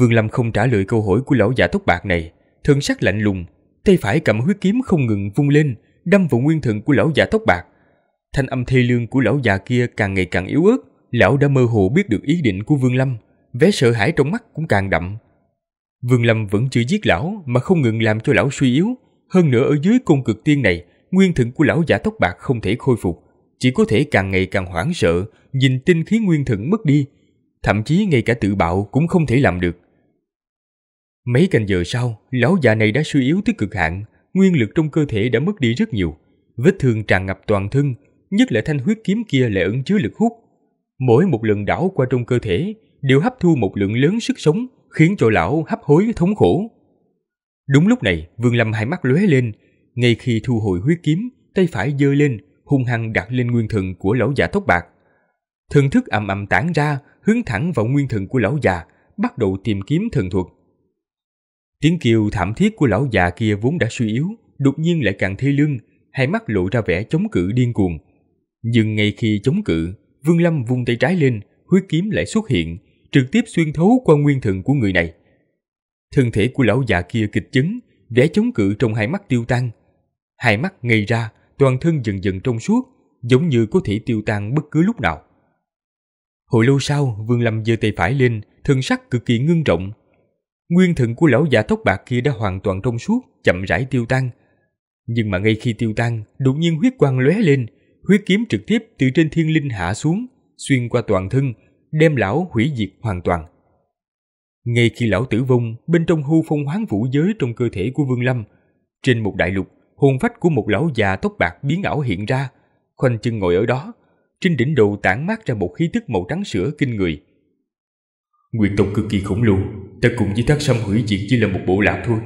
Vương Lâm không trả lời câu hỏi của lão già tóc bạc này, thân sắc lạnh lùng, tay phải cầm huyết kiếm không ngừng vung lên, đâm vào nguyên thần của lão già tóc bạc. Thanh âm thê lương của lão già kia càng ngày càng yếu ớt, lão đã mơ hồ biết được ý định của Vương Lâm, vẻ sợ hãi trong mắt cũng càng đậm. Vương Lâm vẫn chưa giết lão mà không ngừng làm cho lão suy yếu, hơn nữa ở dưới cung cực tiên này, nguyên thần của lão già tóc bạc không thể khôi phục, chỉ có thể càng ngày càng hoảng sợ, nhìn tinh khí nguyên thần mất đi, thậm chí ngay cả tự bạo cũng không thể làm được. Mấy canh giờ sau, lão già này đã suy yếu tới cực hạn, nguyên lực trong cơ thể đã mất đi rất nhiều, vết thương tràn ngập toàn thân, nhất là thanh huyết kiếm kia lại ẩn chứa lực hút, mỗi một lần đảo qua trong cơ thể đều hấp thu một lượng lớn sức sống, khiến cho lão hấp hối thống khổ. Đúng lúc này, Vương Lâm hai mắt lóe lên, ngay khi thu hồi huyết kiếm, tay phải giơ lên, hung hăng đặt lên nguyên thần của lão già tóc bạc. Thần thức ầm ầm tản ra, hướng thẳng vào nguyên thần của lão già, bắt đầu tìm kiếm thần thuật. Tiếng kêu thảm thiết của lão già kia vốn đã suy yếu, đột nhiên lại càng thê lương, hai mắt lộ ra vẻ chống cự điên cuồng. Nhưng ngay khi chống cự, Vương Lâm vung tay trái lên, huyết kiếm lại xuất hiện, trực tiếp xuyên thấu qua nguyên thần của người này. Thân thể của lão già kia kịch chấn, vẻ chống cự trong hai mắt tiêu tan. Hai mắt ngây ra, toàn thân dần dần trong suốt, giống như có thể tiêu tan bất cứ lúc nào. Hồi lâu sau, Vương Lâm giơ tay phải lên, thân sắc cực kỳ ngưng trọng. Nguyên thần của lão già tóc bạc kia đã hoàn toàn trong suốt, chậm rãi tiêu tan. Nhưng mà ngay khi tiêu tan, đột nhiên huyết quang lóe lên, huyết kiếm trực tiếp từ trên thiên linh hạ xuống, xuyên qua toàn thân, đem lão hủy diệt hoàn toàn. Ngay khi lão tử vong, bên trong hư phong hoán vũ giới trong cơ thể của Vương Lâm, trên một đại lục, hồn phách của một lão già tóc bạc biến ảo hiện ra, khoanh chân ngồi ở đó, trên đỉnh đầu tản mát ra một khí tức màu trắng sữa kinh người. Nguyệt tộc cực kỳ khổng lồ, ta cùng với Thác Sâm hủy diệt chỉ là một bộ lạc thôi.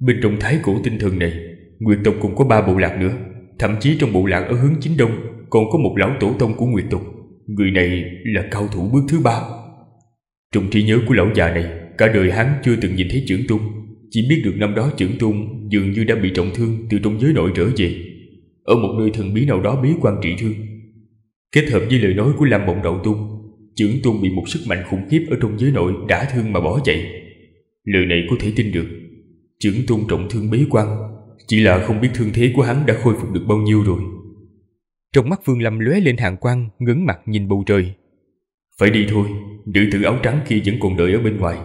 Bên trong thái cổ tinh thần này, Nguyệt tộc còn có 3 bộ lạc nữa, thậm chí trong bộ lạc ở hướng chính đông còn có một lão tổ tông của Nguyệt tộc, người này là cao thủ bước thứ 3. Trong trí nhớ của lão già này, cả đời hắn chưa từng nhìn thấy trưởng tôn, chỉ biết được năm đó trưởng tôn dường như đã bị trọng thương từ trong giới nội trở về, ở một nơi thần bí nào đó bế quan trị thương. Kết hợp với lời nói của Lam Mộng Đạo Tôn, trưởng tôn bị một sức mạnh khủng khiếp ở trong giới nội đã thương mà bỏ chạy. Lời này có thể tin được. Trưởng tôn trọng thương bế quan, chỉ là không biết thương thế của hắn đã khôi phục được bao nhiêu rồi. Trong mắt Vương Lâm lóe lên hàn quang, ngẩng mặt nhìn bầu trời. Phải đi thôi, nữ tử áo trắng kia vẫn còn đợi ở bên ngoài.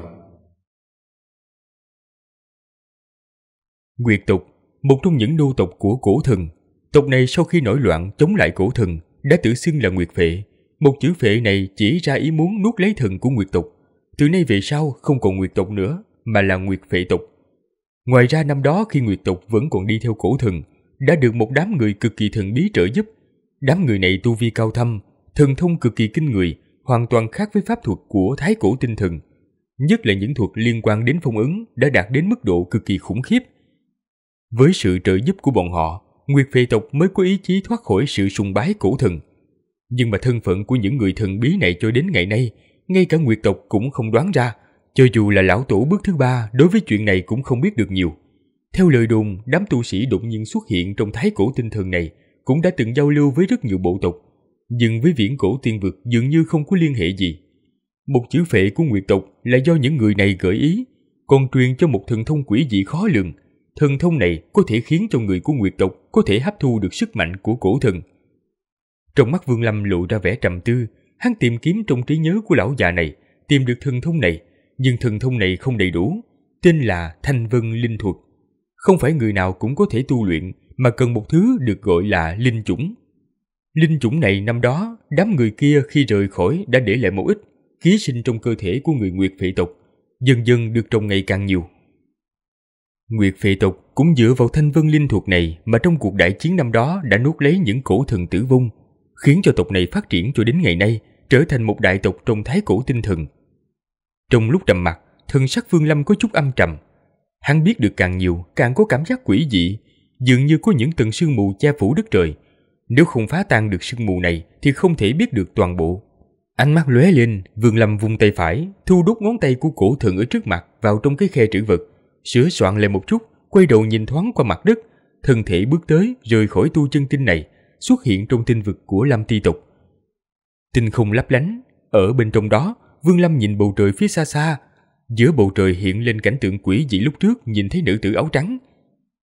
Nguyệt tộc, một trong những nô tộc của cổ thần. Tộc này sau khi nổi loạn chống lại cổ thần đã tự xưng là Nguyệt Phệ. Một chữ phệ này chỉ ra ý muốn nuốt lấy thần của Nguyệt tộc. Từ nay về sau không còn Nguyệt tộc nữa mà là Nguyệt Phệ tộc. Ngoài ra năm đó khi Nguyệt tộc vẫn còn đi theo cổ thần, đã được một đám người cực kỳ thần bí trợ giúp. Đám người này tu vi cao thâm, thần thông cực kỳ kinh người, hoàn toàn khác với pháp thuật của Thái Cổ Tinh Thần. Nhất là những thuật liên quan đến phong ấn đã đạt đến mức độ cực kỳ khủng khiếp. Với sự trợ giúp của bọn họ, Nguyệt Phệ tộc mới có ý chí thoát khỏi sự sùng bái cổ thần. Nhưng mà thân phận của những người thần bí này cho đến ngày nay, ngay cả Nguyệt tộc cũng không đoán ra, cho dù là lão tổ bước thứ ba đối với chuyện này cũng không biết được nhiều. Theo lời đồn, đám tu sĩ đột nhiên xuất hiện trong Thái Cổ Tinh Thần này cũng đã từng giao lưu với rất nhiều bộ tộc, nhưng với Viễn Cổ Tiên Vực dường như không có liên hệ gì. Một chữ phệ của Nguyệt tộc là do những người này gợi ý, còn truyền cho một thần thông quỷ dị khó lường. Thần thông này có thể khiến cho người của Nguyệt tộc có thể hấp thu được sức mạnh của cổ thần. Trong mắt Vương Lâm lộ ra vẻ trầm tư, hắn tìm kiếm trong trí nhớ của lão già này, tìm được thần thông này, nhưng thần thông này không đầy đủ, tên là Thanh Vân Linh Thuật. Không phải người nào cũng có thể tu luyện, mà cần một thứ được gọi là linh chủng. Linh chủng này năm đó, đám người kia khi rời khỏi đã để lại một ít, ký sinh trong cơ thể của người Nguyệt Phệ tộc, dần dần được trồng ngày càng nhiều. Nguyệt Phệ tộc cũng dựa vào Thanh Vân Linh Thuật này mà trong cuộc đại chiến năm đó đã nuốt lấy những cổ thần tử vong, khiến cho tộc này phát triển cho đến ngày nay, trở thành một đại tộc trong Thái Cổ Tinh Thần. Trong lúc trầm mặc, thần sắc Vương Lâm có chút âm trầm. Hắn biết được càng nhiều, càng có cảm giác quỷ dị, dường như có những tầng sương mù che phủ đất trời. Nếu không phá tan được sương mù này thì không thể biết được toàn bộ. Ánh mắt lóe lên, Vương Lâm vung tay phải, thu đút ngón tay của cổ thần ở trước mặt vào trong cái khe trữ vật, sửa soạn lại một chút, quay đầu nhìn thoáng qua mặt đất, thân thể bước tới rời khỏi tu chân tinh này, xuất hiện trong tinh vực của Lam Ti tộc. Tinh không lấp lánh, ở bên trong đó, Vương Lâm nhìn bầu trời phía xa xa, giữa bầu trời hiện lên cảnh tượng quỷ dị lúc trước nhìn thấy nữ tử áo trắng.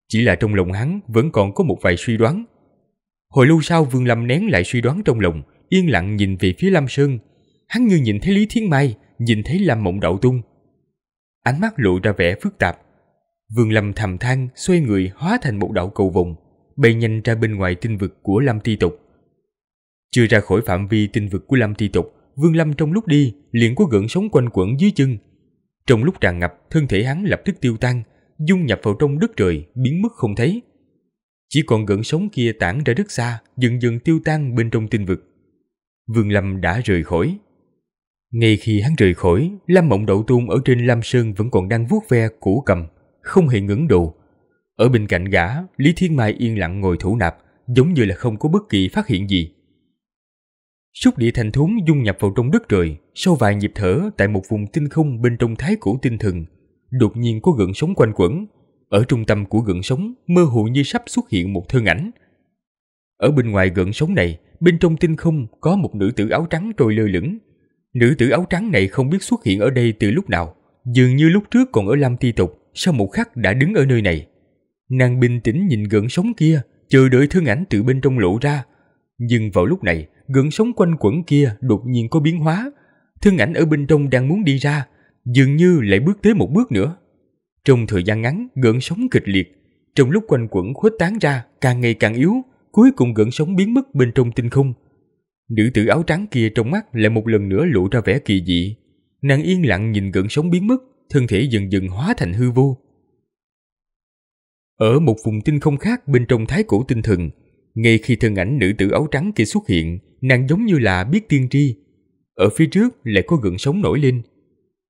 Chỉ là trong lòng hắn vẫn còn có một vài suy đoán. Hồi lâu sau, Vương Lâm nén lại suy đoán trong lòng, yên lặng nhìn về phía Lam Sơn. Hắn như nhìn thấy Lý Thiến Mai, nhìn thấy Lam Mộng Đạo Tôn. Ánh mắt lộ ra vẻ phức tạp. Vương Lâm thầm than, xoay người hóa thành một đạo cầu vồng, bay nhanh ra bên ngoài tinh vực của Lam Ti tộc. Chưa ra khỏi phạm vi tinh vực của Lam Ti tộc, Vương Lâm trong lúc đi liền có gợn sóng quanh quẩn dưới chân. Trong lúc tràn ngập, thân thể hắn lập tức tiêu tan, dung nhập vào trong đất trời, biến mất không thấy. Chỉ còn gợn sóng kia tản ra rất xa, dần dần tiêu tan bên trong tinh vực. Vương Lâm đã rời khỏi. Ngay khi hắn rời khỏi, Lam Mộng Đậu Tôn ở trên Lam Sơn vẫn còn đang vuốt ve củ cầm, không hề ngẩng đầu. Ở bên cạnh gã, Lý Thiên Mai yên lặng ngồi thủ nạp, giống như là không có bất kỳ phát hiện gì. Xúc địa thành thốn dung nhập vào trong đất trời, sau vài nhịp thở tại một vùng tinh không bên trong Thái Cổ Tinh Thần, đột nhiên có gợn sóng quanh quẩn. Ở trung tâm của gợn sóng mơ hồ như sắp xuất hiện một thân ảnh. Ở bên ngoài gợn sóng này, bên trong tinh không có một nữ tử áo trắng trôi lơ lửng. Nữ tử áo trắng này không biết xuất hiện ở đây từ lúc nào, dường như lúc trước còn ở Lam Ti tộc, sau một khắc đã đứng ở nơi này. Nàng bình tĩnh nhìn gợn sóng kia, chờ đợi thân ảnh từ bên trong lộ ra. Nhưng vào lúc này, gợn sóng quanh quẩn kia đột nhiên có biến hóa. Thân ảnh ở bên trong đang muốn đi ra, dường như lại bước tới một bước nữa. Trong thời gian ngắn, gợn sóng kịch liệt, trong lúc quanh quẩn khuếch tán ra, càng ngày càng yếu, cuối cùng gợn sóng biến mất bên trong tinh không. Nữ tử áo trắng kia trong mắt lại một lần nữa lộ ra vẻ kỳ dị. Nàng yên lặng nhìn gợn sóng biến mất, thân thể dần dần hóa thành hư vô. Ở một vùng tinh không khác bên trong Thái Cổ Tinh Thần, ngay khi thân ảnh nữ tử áo trắng kia xuất hiện, nàng giống như là biết tiên tri. Ở phía trước lại có gợn sóng nổi lên.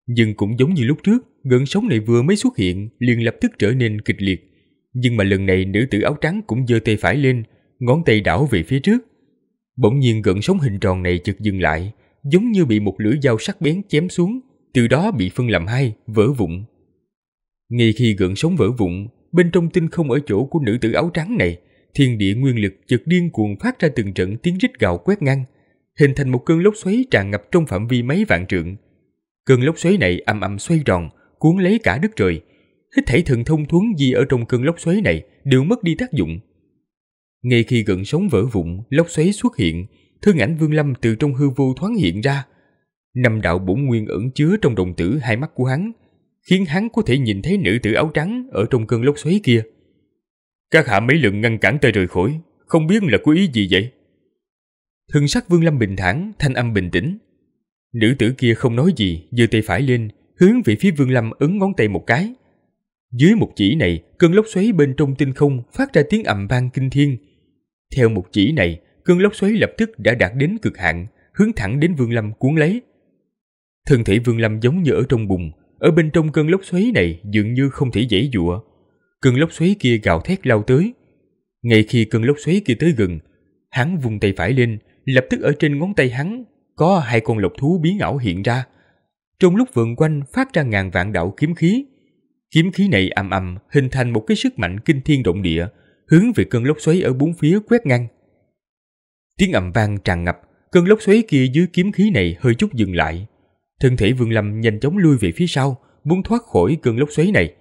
Nhưng cũng giống như lúc trước, gợn sóng này vừa mới xuất hiện liền lập tức trở nên kịch liệt. Nhưng mà lần này nữ tử áo trắng cũng giơ tay phải lên, ngón tay đảo về phía trước. Bỗng nhiên gợn sóng hình tròn này chợt dừng lại, giống như bị một lưỡi dao sắc bén chém xuống, từ đó bị phân làm hai, vỡ vụn. Ngay khi gợn sóng vỡ vụn, bên trong tinh không ở chỗ của nữ tử áo trắng này, thiên địa nguyên lực chợt điên cuồng phát ra từng trận tiếng rít gào quét ngang, hình thành một cơn lốc xoáy tràn ngập trong phạm vi mấy vạn trượng. Cơn lốc xoáy này ầm ầm xoay tròn, cuốn lấy cả đất trời. Hết thảy thần thông thuấn di ở trong cơn lốc xoáy này đều mất đi tác dụng. Ngay khi gợn sóng vỡ vụn, lốc xoáy xuất hiện, thân ảnh Vương Lâm từ trong hư vô thoáng hiện ra. Năm đạo bổn nguyên ẩn chứa trong đồng tử hai mắt của hắn, khiến hắn có thể nhìn thấy nữ tử áo trắng ở trong cơn lốc xoáy kia. Các hạ mấy lần ngăn cản ta rời khỏi, không biết là có ý gì vậy? Thần sắc Vương Lâm bình thản, thanh âm bình tĩnh. Nữ tử kia không nói gì, giơ tay phải lên, hướng về phía Vương Lâm ấn ngón tay một cái. Dưới một chỉ này, cơn lốc xoáy bên trong tinh không phát ra tiếng ầm vang kinh thiên. Theo một chỉ này, cơn lốc xoáy lập tức đã đạt đến cực hạn, hướng thẳng đến Vương Lâm cuốn lấy. Thân thể Vương Lâm giống như ở trong bùn, ở bên trong cơn lốc xoáy này dường như không thể giãy giụa. Cơn lốc xoáy kia gào thét lao tới. Ngay khi cơn lốc xoáy kia tới gần, hắn vung tay phải lên, lập tức ở trên ngón tay hắn có hai con lộc thú biến ảo hiện ra. Trong lúc vườn quanh phát ra ngàn vạn đạo kiếm khí. Kiếm khí này ầm ầm hình thành một cái sức mạnh kinh thiên động địa, hướng về cơn lốc xoáy ở bốn phía quét ngang. Tiếng ầm vang tràn ngập, cơn lốc xoáy kia dưới kiếm khí này hơi chút dừng lại. Thân thể Vương Lâm nhanh chóng lui về phía sau, muốn thoát khỏi cơn lốc xoáy này.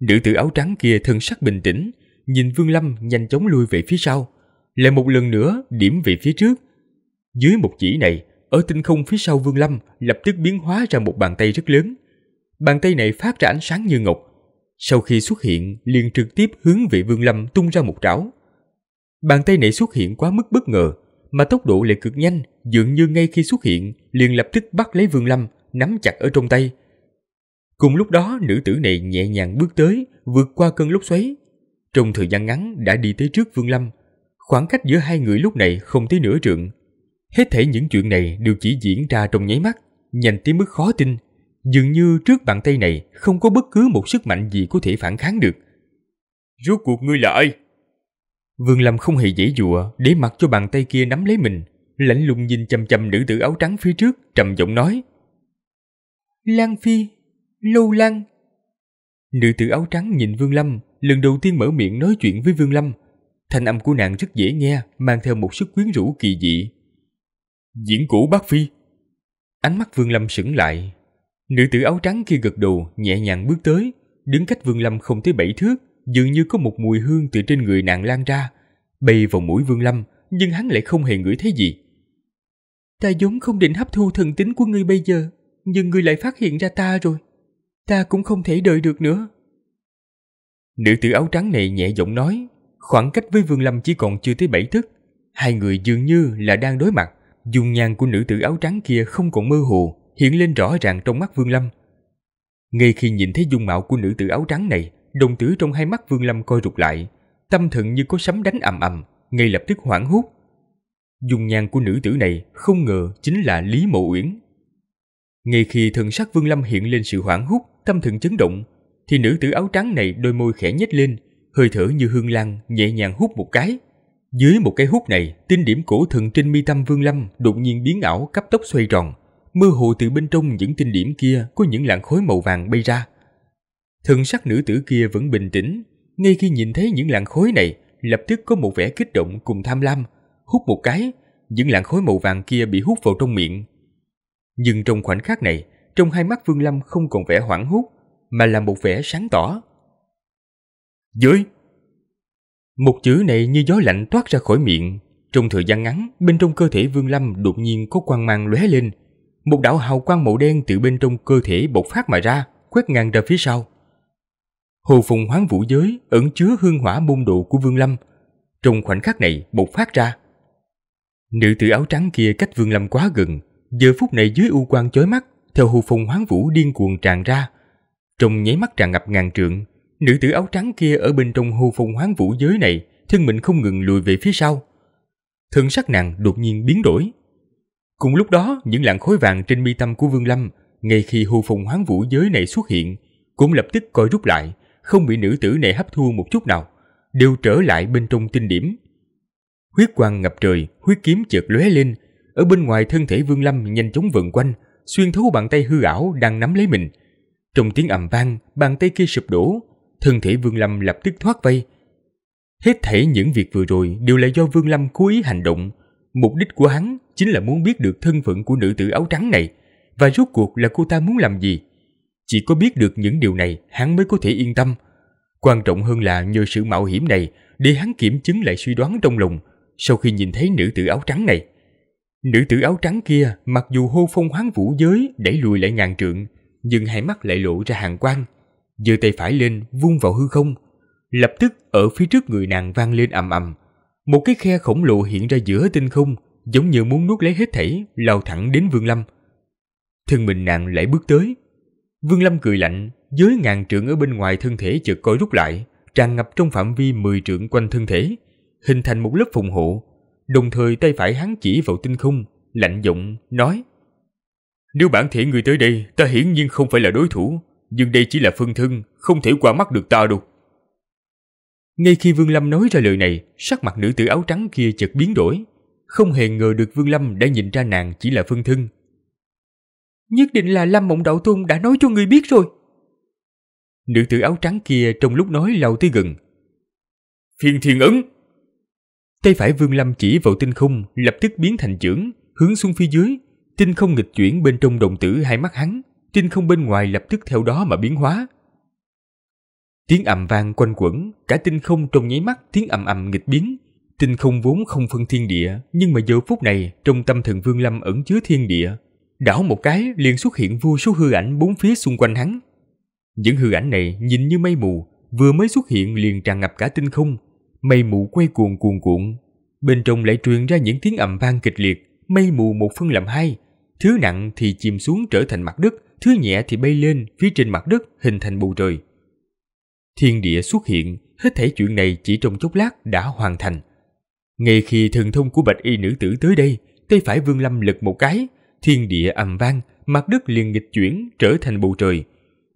Nữ tử áo trắng kia thân sắc bình tĩnh, nhìn Vương Lâm nhanh chóng lui về phía sau, lại một lần nữa điểm về phía trước. Dưới một chỉ này, ở tinh không phía sau Vương Lâm lập tức biến hóa ra một bàn tay rất lớn. Bàn tay này phát ra ánh sáng như ngọc. Sau khi xuất hiện, liền trực tiếp hướng về Vương Lâm tung ra một trảo. Bàn tay này xuất hiện quá mức bất ngờ, mà tốc độ lại cực nhanh, dường như ngay khi xuất hiện, liền lập tức bắt lấy Vương Lâm, nắm chặt ở trong tay. Cùng lúc đó, nữ tử này nhẹ nhàng bước tới, vượt qua cơn lốc xoáy. Trong thời gian ngắn đã đi tới trước Vương Lâm. Khoảng cách giữa hai người lúc này không tới nửa trượng. Hết thảy những chuyện này đều chỉ diễn ra trong nháy mắt, nhanh tới mức khó tin. Dường như trước bàn tay này không có bất cứ một sức mạnh gì có thể phản kháng được. Rốt cuộc ngươi là ai? Vương Lâm không hề dễ dụa để mặc cho bàn tay kia nắm lấy mình, lạnh lùng nhìn chằm chằm nữ tử áo trắng phía trước, trầm giọng nói. Lan Phi, Lâu Lan. Nữ tử áo trắng nhìn Vương Lâm, lần đầu tiên mở miệng nói chuyện với Vương Lâm. Thanh âm của nàng rất dễ nghe, mang theo một sức quyến rũ kỳ dị. Diễn cổ bác Phi. Ánh mắt Vương Lâm sững lại. Nữ tử áo trắng kia gật đầu, nhẹ nhàng bước tới, đứng cách Vương Lâm không tới 7 thước, dường như có một mùi hương từ trên người nàng lan ra, bay vào mũi Vương Lâm, nhưng hắn lại không hề ngửi thấy gì. Ta vốn không định hấp thu thần tính của ngươi bây giờ, nhưng ngươi lại phát hiện ra ta rồi. Ta cũng không thể đợi được nữa. Nữ tử áo trắng này nhẹ giọng nói, khoảng cách với Vương Lâm chỉ còn chưa tới 7 thước, hai người dường như là đang đối mặt. Dung nhan của nữ tử áo trắng kia không còn mơ hồ, hiện lên rõ ràng trong mắt Vương Lâm. Ngay khi nhìn thấy dung mạo của nữ tử áo trắng này, đồng tử trong hai mắt Vương Lâm co rụt lại, tâm thần như có sấm đánh ầm ầm, ngay lập tức hoảng hốt. Dung nhan của nữ tử này không ngờ chính là Lý Mộ Uyển. Ngay khi thần sắc Vương Lâm hiện lên sự hoảng hốt, tâm thần chấn động, thì nữ tử áo trắng này đôi môi khẽ nhếch lên, hơi thở như hương lan nhẹ nhàng hút một cái. Dưới một cái hút này, tinh điểm cổ thần trên mi tâm Vương Lâm đột nhiên biến ảo, cấp tốc xoay tròn. Mơ hồ từ bên trong những tinh điểm kia có những làn khói màu vàng bay ra. Thần sắc nữ tử kia vẫn bình tĩnh, ngay khi nhìn thấy những làn khói này, lập tức có một vẻ kích động cùng tham lam, hút một cái, những làn khói màu vàng kia bị hút vào trong miệng. Nhưng trong khoảnh khắc này, trong hai mắt Vương Lâm không còn vẻ hoảng hốt, mà là một vẻ sáng tỏ. Dưới! Một chữ này như gió lạnh toát ra khỏi miệng, trong thời gian ngắn, bên trong cơ thể Vương Lâm đột nhiên có quang mang lóe lên. Một đạo hào quang màu đen từ bên trong cơ thể bộc phát mà ra, quét ngang ra phía sau. Hồ Phong Hoán Vũ giới ẩn chứa hương hỏa môn độ của Vương Lâm, trong khoảnh khắc này bộc phát ra. Nữ tử áo trắng kia cách Vương Lâm quá gần, giờ phút này dưới u quang chói mắt, theo Hồ Phong Hoán Vũ điên cuồng tràn ra, trong nháy mắt tràn ngập ngàn trượng. Nữ tử áo trắng kia ở bên trong Hồ Phong Hoán Vũ giới này, thân mình không ngừng lùi về phía sau. Thân sắc nàng đột nhiên biến đổi. Cùng lúc đó, những làn khói vàng trên mi tâm của Vương Lâm, ngay khi Hồ Phong Hoán Vũ giới này xuất hiện, cũng lập tức co rút lại, không bị nữ tử này hấp thu một chút nào, đều trở lại bên trong tinh điểm. Huyết quang ngập trời, huyết kiếm chợt lóe lên, ở bên ngoài thân thể Vương Lâm nhanh chóng vần quanh, xuyên thấu bàn tay hư ảo đang nắm lấy mình. Trong tiếng ầm vang, bàn tay kia sụp đổ, thân thể Vương Lâm lập tức thoát vây. Hết thảy những việc vừa rồi đều là do Vương Lâm cố ý hành động. Mục đích của hắn chính là muốn biết được thân phận của nữ tử áo trắng này, và rốt cuộc là cô ta muốn làm gì. Chỉ có biết được những điều này, hắn mới có thể yên tâm. Quan trọng hơn là nhờ sự mạo hiểm này, để hắn kiểm chứng lại suy đoán trong lòng sau khi nhìn thấy nữ tử áo trắng này. Nữ tử áo trắng kia, mặc dù Hô Phong Hoán Vũ giới đẩy lùi lại ngàn trượng, nhưng hai mắt lại lộ ra hàn quang, giơ tay phải lên vung vào hư không. Lập tức ở phía trước người nàng vang lên ầm ầm, một cái khe khổng lồ hiện ra giữa tinh không, giống như muốn nuốt lấy hết thảy, lao thẳng đến Vương Lâm. Thân mình nàng lại bước tới. Vương Lâm cười lạnh, giới ngàn trượng ở bên ngoài thân thể chợt co rút lại, tràn ngập trong phạm vi 10 trượng quanh thân thể, hình thành một lớp phòng hộ. Đồng thời tay phải hắn chỉ vào tinh không, lạnh giọng nói: "Nếu bản thể người tới đây, ta hiển nhiên không phải là đối thủ, nhưng đây chỉ là phân thân, không thể qua mắt được ta đâu." Ngay khi Vương Lâm nói ra lời này, sắc mặt nữ tử áo trắng kia chợt biến đổi, không hề ngờ được Vương Lâm đã nhìn ra nàng chỉ là phân thân. "Nhất định là Lam Mộng Đạo Tôn đã nói cho ngươi biết rồi." Nữ tử áo trắng kia trong lúc nói lao tới gần. "Phiên Thiên Ấn!" Tay phải Vương Lâm chỉ vào tinh không, lập tức biến thành chưởng, hướng xuống phía dưới. Tinh không nghịch chuyển bên trong đồng tử hai mắt hắn, tinh không bên ngoài lập tức theo đó mà biến hóa. Tiếng ầm vang quanh quẩn, cả tinh không trong nháy mắt tiếng ầm ầm nghịch biến. Tinh không vốn không phân thiên địa, nhưng mà giờ phút này trong tâm thần Vương Lâm ẩn chứa thiên địa. Đảo một cái liền xuất hiện vô số hư ảnh bốn phía xung quanh hắn. Những hư ảnh này nhìn như mây mù, vừa mới xuất hiện liền tràn ngập cả tinh không. Mây mù quay cuồn cuộn, bên trong lại truyền ra những tiếng ầm vang kịch liệt. Mây mù một phân làm hai, thứ nặng thì chìm xuống trở thành mặt đất, thứ nhẹ thì bay lên phía trên mặt đất hình thành bầu trời. Thiên địa xuất hiện, hết thảy chuyện này chỉ trong chốc lát đã hoàn thành. Ngay khi thần thông của bạch y nữ tử tới đây, tay phải Vương Lâm lật một cái, thiên địa ầm vang, mặt đất liền nghịch chuyển trở thành bầu trời,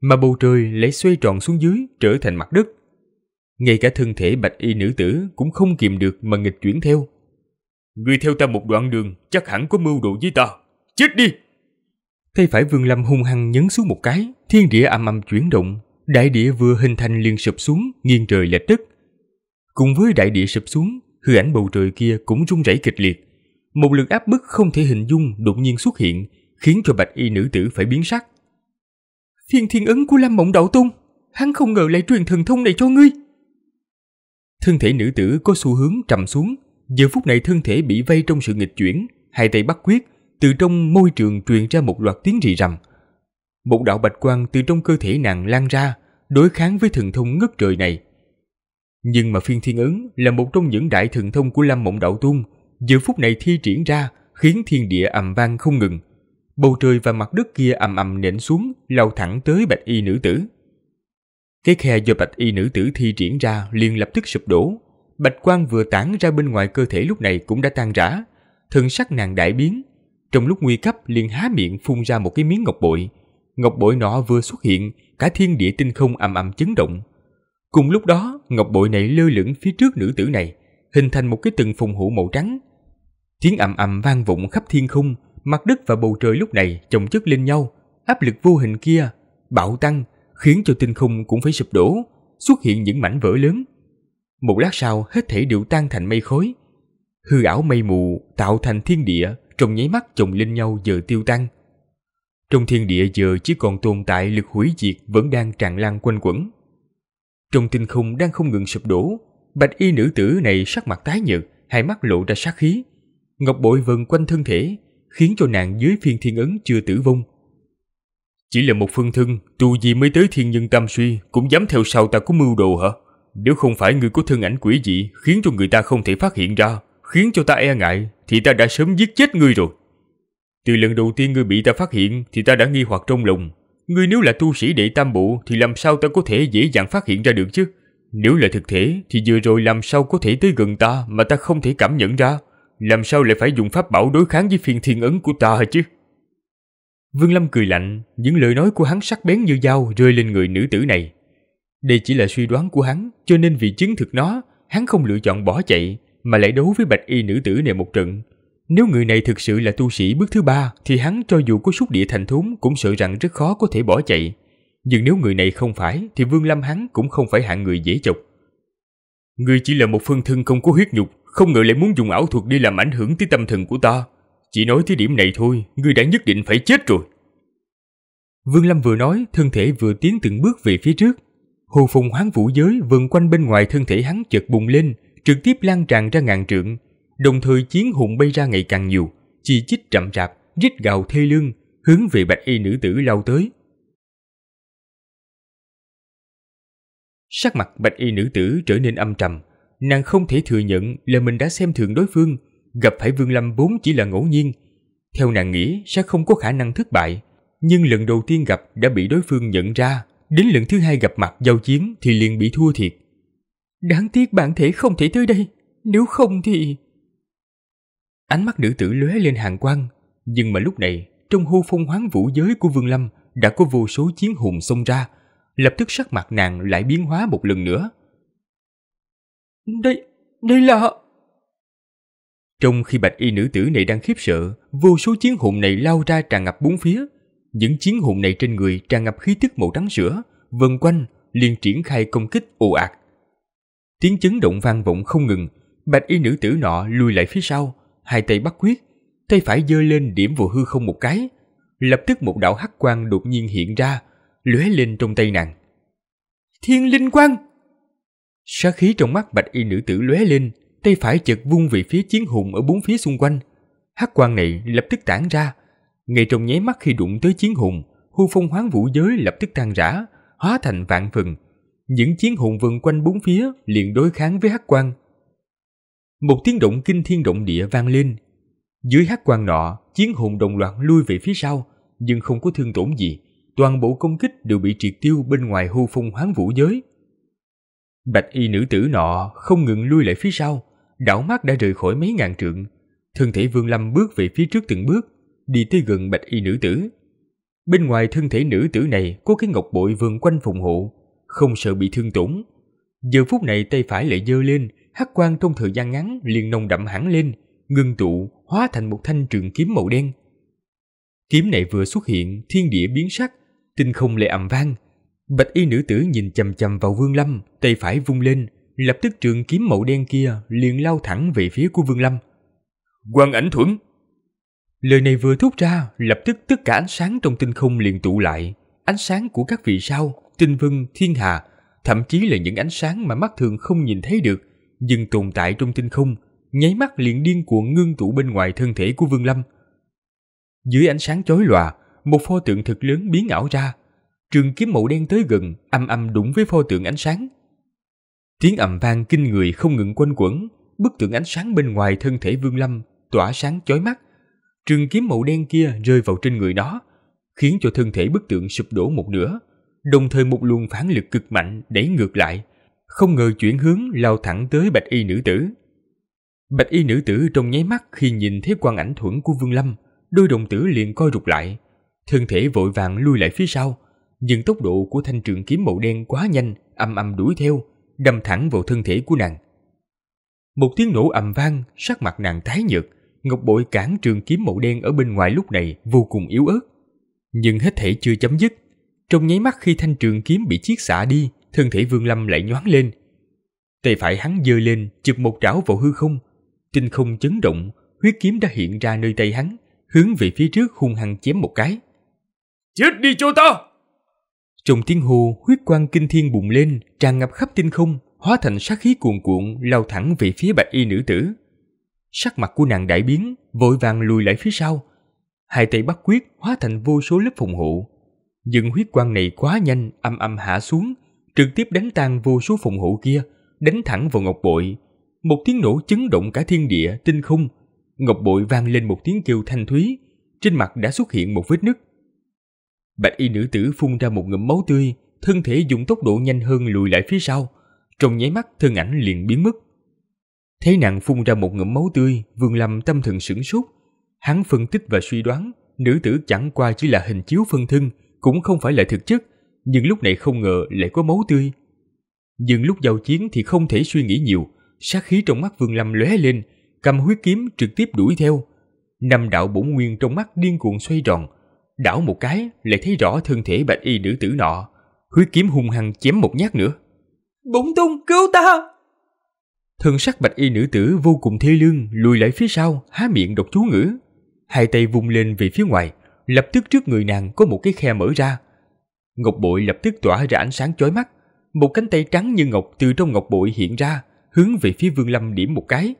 mà bầu trời lại xoay tròn xuống dưới trở thành mặt đất. Ngay cả thân thể bạch y nữ tử cũng không kìm được mà nghịch chuyển theo. "Ngươi theo ta một đoạn đường, chắc hẳn có mưu đồ với ta. Chết đi!" Tay phải Vương Lâm hung hăng nhấn xuống một cái, thiên địa ầm ầm chuyển động, đại địa vừa hình thành liền sụp xuống, nghiêng trời lệch đất. Cùng với đại địa sụp xuống, hư ảnh bầu trời kia cũng rung rẩy kịch liệt. Một lực áp bức không thể hình dung đột nhiên xuất hiện, khiến cho bạch y nữ tử phải biến sắc. "Phiên Thiên Ấn của Lam Mộng Đạo Tôn, hắn không ngờ lại truyền thần thông này cho ngươi." Thân thể nữ tử có xu hướng trầm xuống, giờ phút này thân thể bị vây trong sự nghịch chuyển, hai tay bắt quyết, từ trong môi trường truyền ra một loạt tiếng rì rầm. Một đạo bạch quang từ trong cơ thể nàng lan ra, đối kháng với thần thông ngất trời này. Nhưng mà Phiên Thiên Ấn là một trong những đại thần thông của Lam Mộng Đạo Tôn, giờ phút này thi triển ra khiến thiên địa ầm vang không ngừng, bầu trời và mặt đất kia ầm ầm nện xuống, lao thẳng tới bạch y nữ tử. Cái khe do bạch y nữ tử thi triển ra liền lập tức sụp đổ, bạch quang vừa tản ra bên ngoài cơ thể lúc này cũng đã tan rã, thần sắc nàng đại biến, trong lúc nguy cấp liền há miệng phun ra một cái miếng ngọc bội. Ngọc bội nọ vừa xuất hiện, cả thiên địa tinh không ầm ầm chấn động. Cùng lúc đó, ngọc bội này lơ lửng phía trước nữ tử này, hình thành một cái tầng phòng hộ màu trắng. Tiếng ầm ầm vang vọng khắp thiên không, mặt đất và bầu trời lúc này chồng chất lên nhau, áp lực vô hình kia bạo tăng, khiến cho tinh không cũng phải sụp đổ, xuất hiện những mảnh vỡ lớn. Một lát sau, hết thảy đều tan thành mây khói. Hư ảo mây mù tạo thành thiên địa, trong nháy mắt chồng lên nhau giờ tiêu tan. Trong thiên địa giờ chỉ còn tồn tại lực hủy diệt vẫn đang tràn lan quanh quẩn. Trong tinh không đang không ngừng sụp đổ, bạch y nữ tử này sắc mặt tái nhợt, hai mắt lộ ra sát khí. Ngọc bội vần quanh thân thể, khiến cho nàng dưới Phiên Thiên Ấn chưa tử vong. "Chỉ là một phân thân, tu vi mới tới thiên nhân tam suy, cũng dám theo sau ta có mưu đồ hả? Nếu không phải người có thân ảnh quỷ dị, khiến cho người ta không thể phát hiện ra, khiến cho ta e ngại, thì ta đã sớm giết chết ngươi rồi. Từ lần đầu tiên ngươi bị ta phát hiện thì ta đã nghi hoặc trong lòng. Ngươi nếu là tu sĩ đệ tam bộ thì làm sao ta có thể dễ dàng phát hiện ra được chứ? Nếu là thực thể thì vừa rồi làm sao có thể tới gần ta mà ta không thể cảm nhận ra? Làm sao lại phải dùng pháp bảo đối kháng với Phiên Thiên Ấn của ta chứ?" Vương Lâm cười lạnh, những lời nói của hắn sắc bén như dao rơi lên người nữ tử này. Đây chỉ là suy đoán của hắn, cho nên vì chứng thực nó, hắn không lựa chọn bỏ chạy mà lại đấu với bạch y nữ tử này một trận. Nếu người này thực sự là tu sĩ bước thứ ba thì hắn cho dù có Xúc Địa Thành Thốn cũng sợ rằng rất khó có thể bỏ chạy. Nhưng nếu người này không phải thì Vương Lâm hắn cũng không phải hạng người dễ chọc. "Ngươi chỉ là một phân thân không có huyết nhục, không ngờ lại muốn dùng ảo thuật đi làm ảnh hưởng tới tâm thần của ta. Chỉ nói tới điểm này thôi, ngươi đã nhất định phải chết rồi." Vương Lâm vừa nói, thân thể vừa tiến từng bước về phía trước. Hồ Phong Hoán Vũ giới vần quanh bên ngoài thân thể hắn chợt bùng lên, trực tiếp lan tràn ra ngàn trượng. Đồng thời chiến hồn bay ra ngày càng nhiều, chi chít rậm rạp, rít gào thê lương, hướng về bạch y nữ tử lao tới. Sắc mặt bạch y nữ tử trở nên âm trầm. Nàng không thể thừa nhận là mình đã xem thường đối phương. Gặp phải Vương Lâm vốn chỉ là ngẫu nhiên, theo nàng nghĩ sẽ không có khả năng thất bại. Nhưng lần đầu tiên gặp đã bị đối phương nhận ra, đến lần thứ hai gặp mặt giao chiến thì liền bị thua thiệt. Đáng tiếc bản thể không thể tới đây, nếu không thì... Ánh mắt nữ tử lóe lên hàn quang. Nhưng mà lúc này, trong hô phong hoán vũ giới của Vương Lâm đã có vô số chiến hùng xông ra. Lập tức sắc mặt nàng lại biến hóa một lần nữa. Đây là... Trong khi bạch y nữ tử này đang khiếp sợ, vô số chiến hồn này lao ra tràn ngập bốn phía. Những chiến hồn này trên người tràn ngập khí tức màu trắng sữa, vần quanh liền triển khai công kích ồ ạt. Tiếng chấn động vang vọng không ngừng, bạch y nữ tử nọ lùi lại phía sau, hai tay bắt quyết, tay phải giơ lên điểm vào hư không một cái, lập tức một đạo hắc quang đột nhiên hiện ra, lóe lên trong tay nàng. Thiên linh quang! Sát khí trong mắt bạch y nữ tử lóe lên, tay phải chợt vung về phía chiến hồn ở bốn phía xung quanh. Hắc quang này lập tức tản ra, ngay trong nháy mắt khi đụng tới chiến hồn, hư phong hoán vũ giới lập tức tan rã, hóa thành vạn phần. Những chiến hồn vần quanh bốn phía liền đối kháng với hắc quang. Một tiếng động kinh thiên động địa vang lên. Dưới hắc quang nọ, chiến hồn đồng loạt lui về phía sau, nhưng không có thương tổn gì, toàn bộ công kích đều bị triệt tiêu bên ngoài hư phong hoán vũ giới. Bạch y nữ tử nọ không ngừng lui lại phía sau, đảo mắt đã rời khỏi mấy ngàn trượng. Thân thể Vương Lâm bước về phía trước từng bước, đi tới gần bạch y nữ tử. Bên ngoài thân thể nữ tử này có cái ngọc bội vần quanh phòng hộ, không sợ bị thương tổn. Giờ phút này tay phải lại giơ lên, hắc quang trong thời gian ngắn liền nồng đậm hẳn lên, ngưng tụ hóa thành một thanh trường kiếm màu đen. Kiếm này vừa xuất hiện, thiên địa biến sắc, tinh không lại ầm vang. Bạch y nữ tử nhìn chằm chằm vào Vương Lâm, tay phải vung lên, lập tức trường kiếm màu đen kia liền lao thẳng về phía của Vương Lâm. Quan ảnh thuẫn! Lời này vừa thốt ra, lập tức tất cả ánh sáng trong tinh không liền tụ lại. Ánh sáng của các vì sao, tinh vân, thiên hà, thậm chí là những ánh sáng mà mắt thường không nhìn thấy được, nhưng tồn tại trong tinh không, nháy mắt liền điên cuồng ngưng tụ bên ngoài thân thể của Vương Lâm. Dưới ánh sáng chói lòa, một pho tượng thật lớn biến ảo ra. Trường kiếm màu đen tới gần, âm âm đụng với pho tượng ánh sáng. Tiếng ầm vang kinh người không ngừng quanh quẩn, bức tượng ánh sáng bên ngoài thân thể Vương Lâm tỏa sáng chói mắt. Trường kiếm màu đen kia rơi vào trên người nó, khiến cho thân thể bức tượng sụp đổ một nửa, đồng thời một luồng phản lực cực mạnh đẩy ngược lại, không ngờ chuyển hướng lao thẳng tới bạch y nữ tử. Bạch y nữ tử trong nháy mắt khi nhìn thấy quan ảnh thuẫn của Vương Lâm, đôi đồng tử liền co rụt lại, thân thể vội vàng lui lại phía sau, nhưng tốc độ của thanh trường kiếm màu đen quá nhanh, ầm ầm đuổi theo, đâm thẳng vào thân thể của nàng. Một tiếng nổ ầm vang, sắc mặt nàng tái nhợt, ngọc bội cản trường kiếm màu đen ở bên ngoài lúc này vô cùng yếu ớt. Nhưng hết thảy chưa chấm dứt, trong nháy mắt khi thanh trường kiếm bị chiết xả đi, thân thể Vương Lâm lại nhoáng lên. Tay phải hắn giơ lên, chụp một trảo vào hư không, tinh không chấn động, huyết kiếm đã hiện ra nơi tay hắn, hướng về phía trước hung hăng chém một cái. Chết đi cho ta! Trong tiếng hô, huyết quang kinh thiên bùng lên, tràn ngập khắp tinh không, hóa thành sát khí cuồn cuộn lao thẳng về phía bạch y nữ tử. Sắc mặt của nàng đại biến, vội vàng lùi lại phía sau, hai tay bắt quyết hóa thành vô số lớp phòng hộ. Nhưng huyết quang này quá nhanh, âm âm hạ xuống, trực tiếp đánh tan vô số phòng hộ kia, đánh thẳng vào ngọc bội. Một tiếng nổ chấn động cả thiên địa, tinh không. Ngọc bội vang lên một tiếng kêu thanh thúy, trên mặt đã xuất hiện một vết nứt. Bạch y nữ tử phun ra một ngụm máu tươi, thân thể dùng tốc độ nhanh hơn lùi lại phía sau, trong nháy mắt thân ảnh liền biến mất. Thấy nàng phun ra một ngụm máu tươi, Vương Lâm tâm thần sửng sốt. Hắn phân tích và suy đoán, nữ tử chẳng qua chỉ là hình chiếu phân thân, cũng không phải là thực chất, nhưng lúc này không ngờ lại có máu tươi. Nhưng lúc giao chiến thì không thể suy nghĩ nhiều, sát khí trong mắt Vương Lâm lóe lên, cầm huyết kiếm trực tiếp đuổi theo. Năm đạo bổn nguyên trong mắt điên cuồng xoay tròn, đảo một cái lại thấy rõ thân thể bạch y nữ tử nọ, huyết kiếm hung hăng chém một nhát nữa. Bổn tôn cứu ta! Thân sắc bạch y nữ tử vô cùng thê lương, lùi lại phía sau, há miệng đọc chú ngữ, hai tay vung lên về phía ngoài, lập tức trước người nàng có một cái khe mở ra, ngọc bội lập tức tỏa ra ánh sáng chói mắt, một cánh tay trắng như ngọc từ trong ngọc bội hiện ra, hướng về phía Vương Lâm điểm một cái.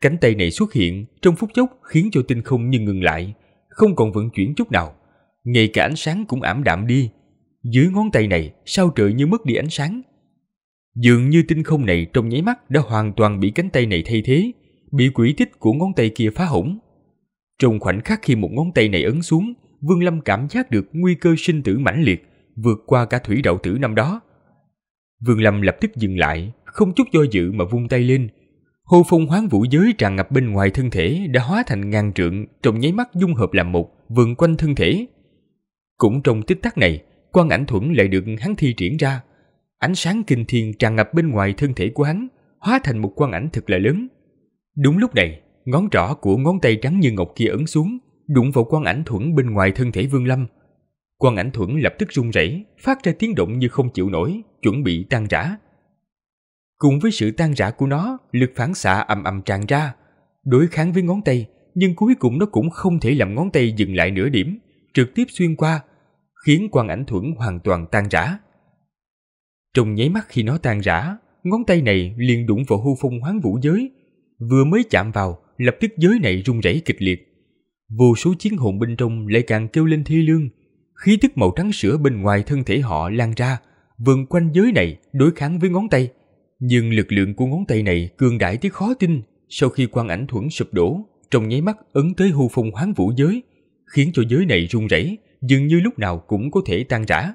Cánh tay này xuất hiện trong phút chốc khiến cho tinh không như ngừng lại, không còn vận chuyển chút nào, ngay cả ánh sáng cũng ảm đạm đi. Dưới ngón tay này sao trời như mất đi ánh sáng, Dường như tinh không này trong nháy mắt đã hoàn toàn bị cánh tay này thay thế, bị quỹ tích của ngón tay kia phá hỏng. Trong khoảnh khắc khi một ngón tay này ấn xuống, Vương Lâm cảm giác được nguy cơ sinh tử mãnh liệt, vượt qua cả Thủy Đạo Tử năm đó. Vương Lâm lập tức dừng lại, không chút do dự mà vung tay lên. Hồ Phong Hoán Vũ giới tràn ngập bên ngoài thân thể đã hóa thành ngàn trượng, trong nháy mắt dung hợp làm một, vườn quanh thân thể. Cũng trong tích tắc này, Quan Ảnh Thuẫn lại được hắn thi triển ra. Ánh sáng kinh thiên tràn ngập bên ngoài thân thể của hắn, hóa thành một quan ảnh thực là lớn. Đúng lúc này, ngón trỏ của ngón tay trắng như ngọc kia ấn xuống, đụng vào Quan Ảnh Thuẫn bên ngoài thân thể Vương Lâm. Quan Ảnh Thuẫn lập tức rung rẩy, phát ra tiếng động như không chịu nổi, chuẩn bị tan rã. Cùng với sự tan rã của nó, lực phản xạ ầm ầm tràn ra, đối kháng với ngón tay, nhưng cuối cùng nó cũng không thể làm ngón tay dừng lại nửa điểm, trực tiếp xuyên qua, khiến Quan Ảnh Thuẫn hoàn toàn tan rã. Trong nháy mắt khi nó tan rã, ngón tay này liền đụng vào hư phong hoán vũ giới. Vừa mới chạm vào, lập tức giới này rung rẩy kịch liệt. Vô số chiến hồn bên trong lại càng kêu lên thi lương, khí tức màu trắng sữa bên ngoài thân thể họ lan ra, vần quanh giới này đối kháng với ngón tay. Nhưng lực lượng của ngón tay này cường đại tới khó tin, sau khi Quan Ảnh Thuẫn sụp đổ, trong nháy mắt ấn tới hư phong hoán vũ giới, khiến cho giới này rung rẩy, dường như lúc nào cũng có thể tan rã.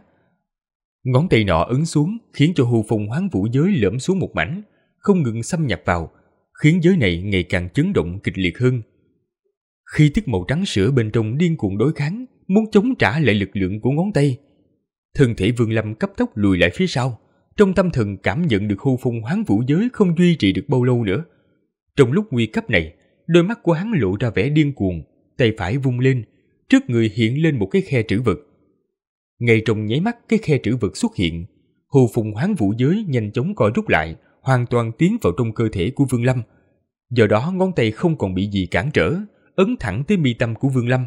Ngón tay nọ ấn xuống khiến cho hư phong hoán vũ giới lõm xuống một mảnh, không ngừng xâm nhập vào, khiến giới này ngày càng chấn động kịch liệt hơn. Khi tức màu trắng sữa bên trong điên cuồng đối kháng, muốn chống trả lại lực lượng của ngón tay, thân thể Vương Lâm cấp tốc lùi lại phía sau, trong tâm thần cảm nhận được hư phong hoán vũ giới không duy trì được bao lâu nữa. Trong lúc nguy cấp này, đôi mắt của hắn lộ ra vẻ điên cuồng, tay phải vung lên, trước người hiện lên một cái khe trữ vật. Ngay trong nháy mắt cái khe trữ vật xuất hiện, hư phong hoán vũ giới nhanh chóng co rút lại, hoàn toàn tiến vào trong cơ thể của Vương Lâm. Do đó ngón tay không còn bị gì cản trở, ấn thẳng tới mi tâm của Vương Lâm.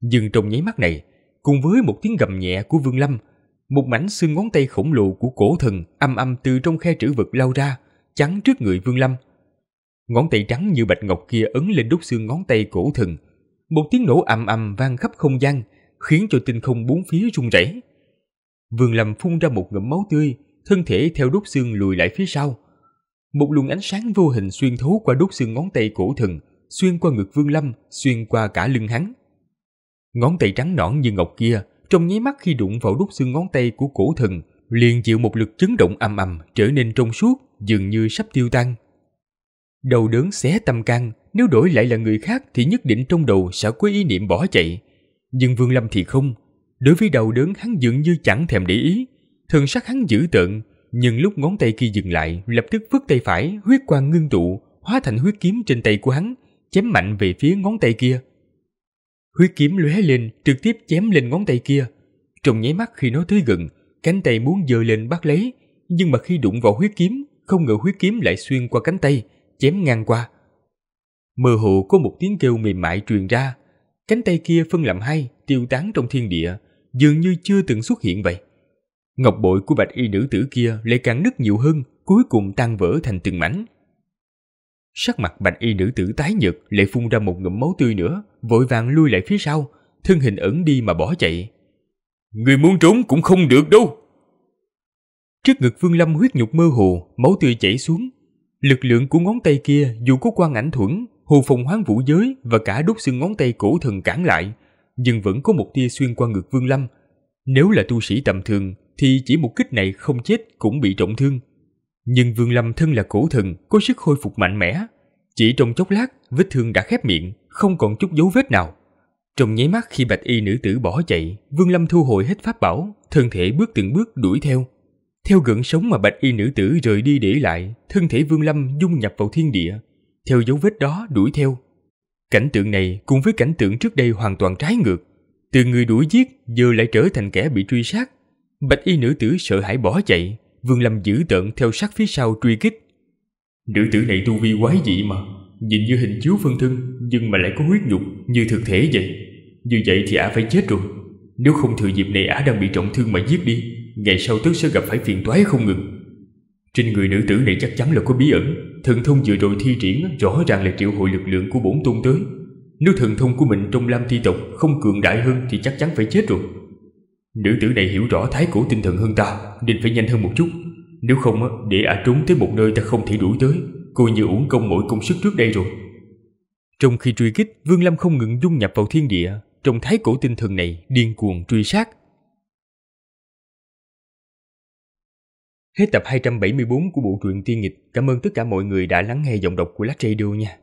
Nhưng trong nháy mắt này, cùng với một tiếng gầm nhẹ của Vương Lâm, một mảnh xương ngón tay khổng lồ của cổ thần âm âm từ trong khe trữ vật lao ra, chắn trước người Vương Lâm. Ngón tay trắng như bạch ngọc kia ấn lên đúc xương ngón tay cổ thần, một tiếng nổ âm âm vang khắp không gian, khiến cho tinh không bốn phía rung rẩy. Vương Lâm phun ra một ngụm máu tươi, thân thể theo đốt xương lùi lại phía sau. Một luồng ánh sáng vô hình xuyên thấu qua đốt xương ngón tay cổ thần, xuyên qua ngực Vương Lâm, xuyên qua cả lưng hắn. Ngón tay trắng nõn như ngọc kia, trong nháy mắt khi đụng vào đốt xương ngón tay của cổ thần, liền chịu một lực chấn động ầm ầm, trở nên trong suốt, dường như sắp tiêu tan. Đầu đớn xé tâm can, nếu đổi lại là người khác thì nhất định trong đầu sẽ có ý niệm bỏ chạy. Nhưng Vương Lâm thì không, đối với đầu đớn hắn dường như chẳng thèm để ý, thần sắc hắn dữ tợn, nhưng lúc ngón tay kia dừng lại, lập tức vứt tay phải, huyết quang ngưng tụ, hóa thành huyết kiếm trên tay của hắn, chém mạnh về phía ngón tay kia. Huyết kiếm lóe lên, trực tiếp chém lên ngón tay kia. Trong nháy mắt khi nó tới gần, cánh tay muốn giơ lên bắt lấy, nhưng mà khi đụng vào huyết kiếm, không ngờ huyết kiếm lại xuyên qua cánh tay, chém ngang qua. Mơ hồ có một tiếng kêu mềm mại truyền ra. Cánh tay kia phân làm hai, tiêu tán trong thiên địa, dường như chưa từng xuất hiện vậy. Ngọc bội của bạch y nữ tử kia lại càng nứt nhiều hơn, cuối cùng tan vỡ thành từng mảnh. Sắc mặt bạch y nữ tử tái nhợt, lại phun ra một ngụm máu tươi nữa, vội vàng lui lại phía sau, thân hình ẩn đi mà bỏ chạy. Người muốn trốn cũng không được đâu. Trước ngực Vương Lâm huyết nhục mơ hồ, máu tươi chảy xuống. Lực lượng của ngón tay kia dù có quan ảnh thuẫn, hư phong hoán vũ giới và cả đốt xương ngón tay cổ thần cản lại, nhưng vẫn có một tia xuyên qua ngực Vương Lâm. Nếu là tu sĩ tầm thường thì chỉ một kích này không chết cũng bị trọng thương. Nhưng Vương Lâm thân là cổ thần, có sức hồi phục mạnh mẽ, chỉ trong chốc lát vết thương đã khép miệng, không còn chút dấu vết nào. Trong nháy mắt khi bạch y nữ tử bỏ chạy, Vương Lâm thu hồi hết pháp bảo, thân thể bước từng bước đuổi theo. Theo gợn sóng mà bạch y nữ tử rời đi để lại, thân thể Vương Lâm dung nhập vào thiên địa, theo dấu vết đó đuổi theo. Cảnh tượng này cùng với cảnh tượng trước đây hoàn toàn trái ngược, từ người đuổi giết giờ lại trở thành kẻ bị truy sát. Bạch y nữ tử sợ hãi bỏ chạy, Vương Lâm dữ tợn theo sát phía sau truy kích. Nữ tử này tu vi quái dị mà, nhìn như hình chiếu phân thân nhưng mà lại có huyết nhục như thực thể vậy. Như vậy thì ả phải chết rồi, nếu không thừa dịp này ả đang bị trọng thương mà giết đi, ngày sau tức sẽ gặp phải phiền toái không ngừng. Trên người nữ tử này chắc chắn là có bí ẩn, thần thông vừa rồi thi triển rõ ràng là triệu hồi lực lượng của bổn tôn tới. Nếu thần thông của mình trong Lam Ti tộc không cường đại hơn thì chắc chắn phải chết rồi. Nữ tử này hiểu rõ thái cổ tinh thần hơn ta, nên phải nhanh hơn một chút. Nếu không để ả trốn tới một nơi ta không thể đuổi tới, coi như uổng công mỗi công sức trước đây rồi. Trong khi truy kích, Vương Lâm không ngừng dung nhập vào thiên địa, trong thái cổ tinh thần này điên cuồng truy sát. Hết tập 274 của bộ truyện Tiên Nghịch. Cảm ơn tất cả mọi người đã lắng nghe giọng đọc của Lachaydo nha.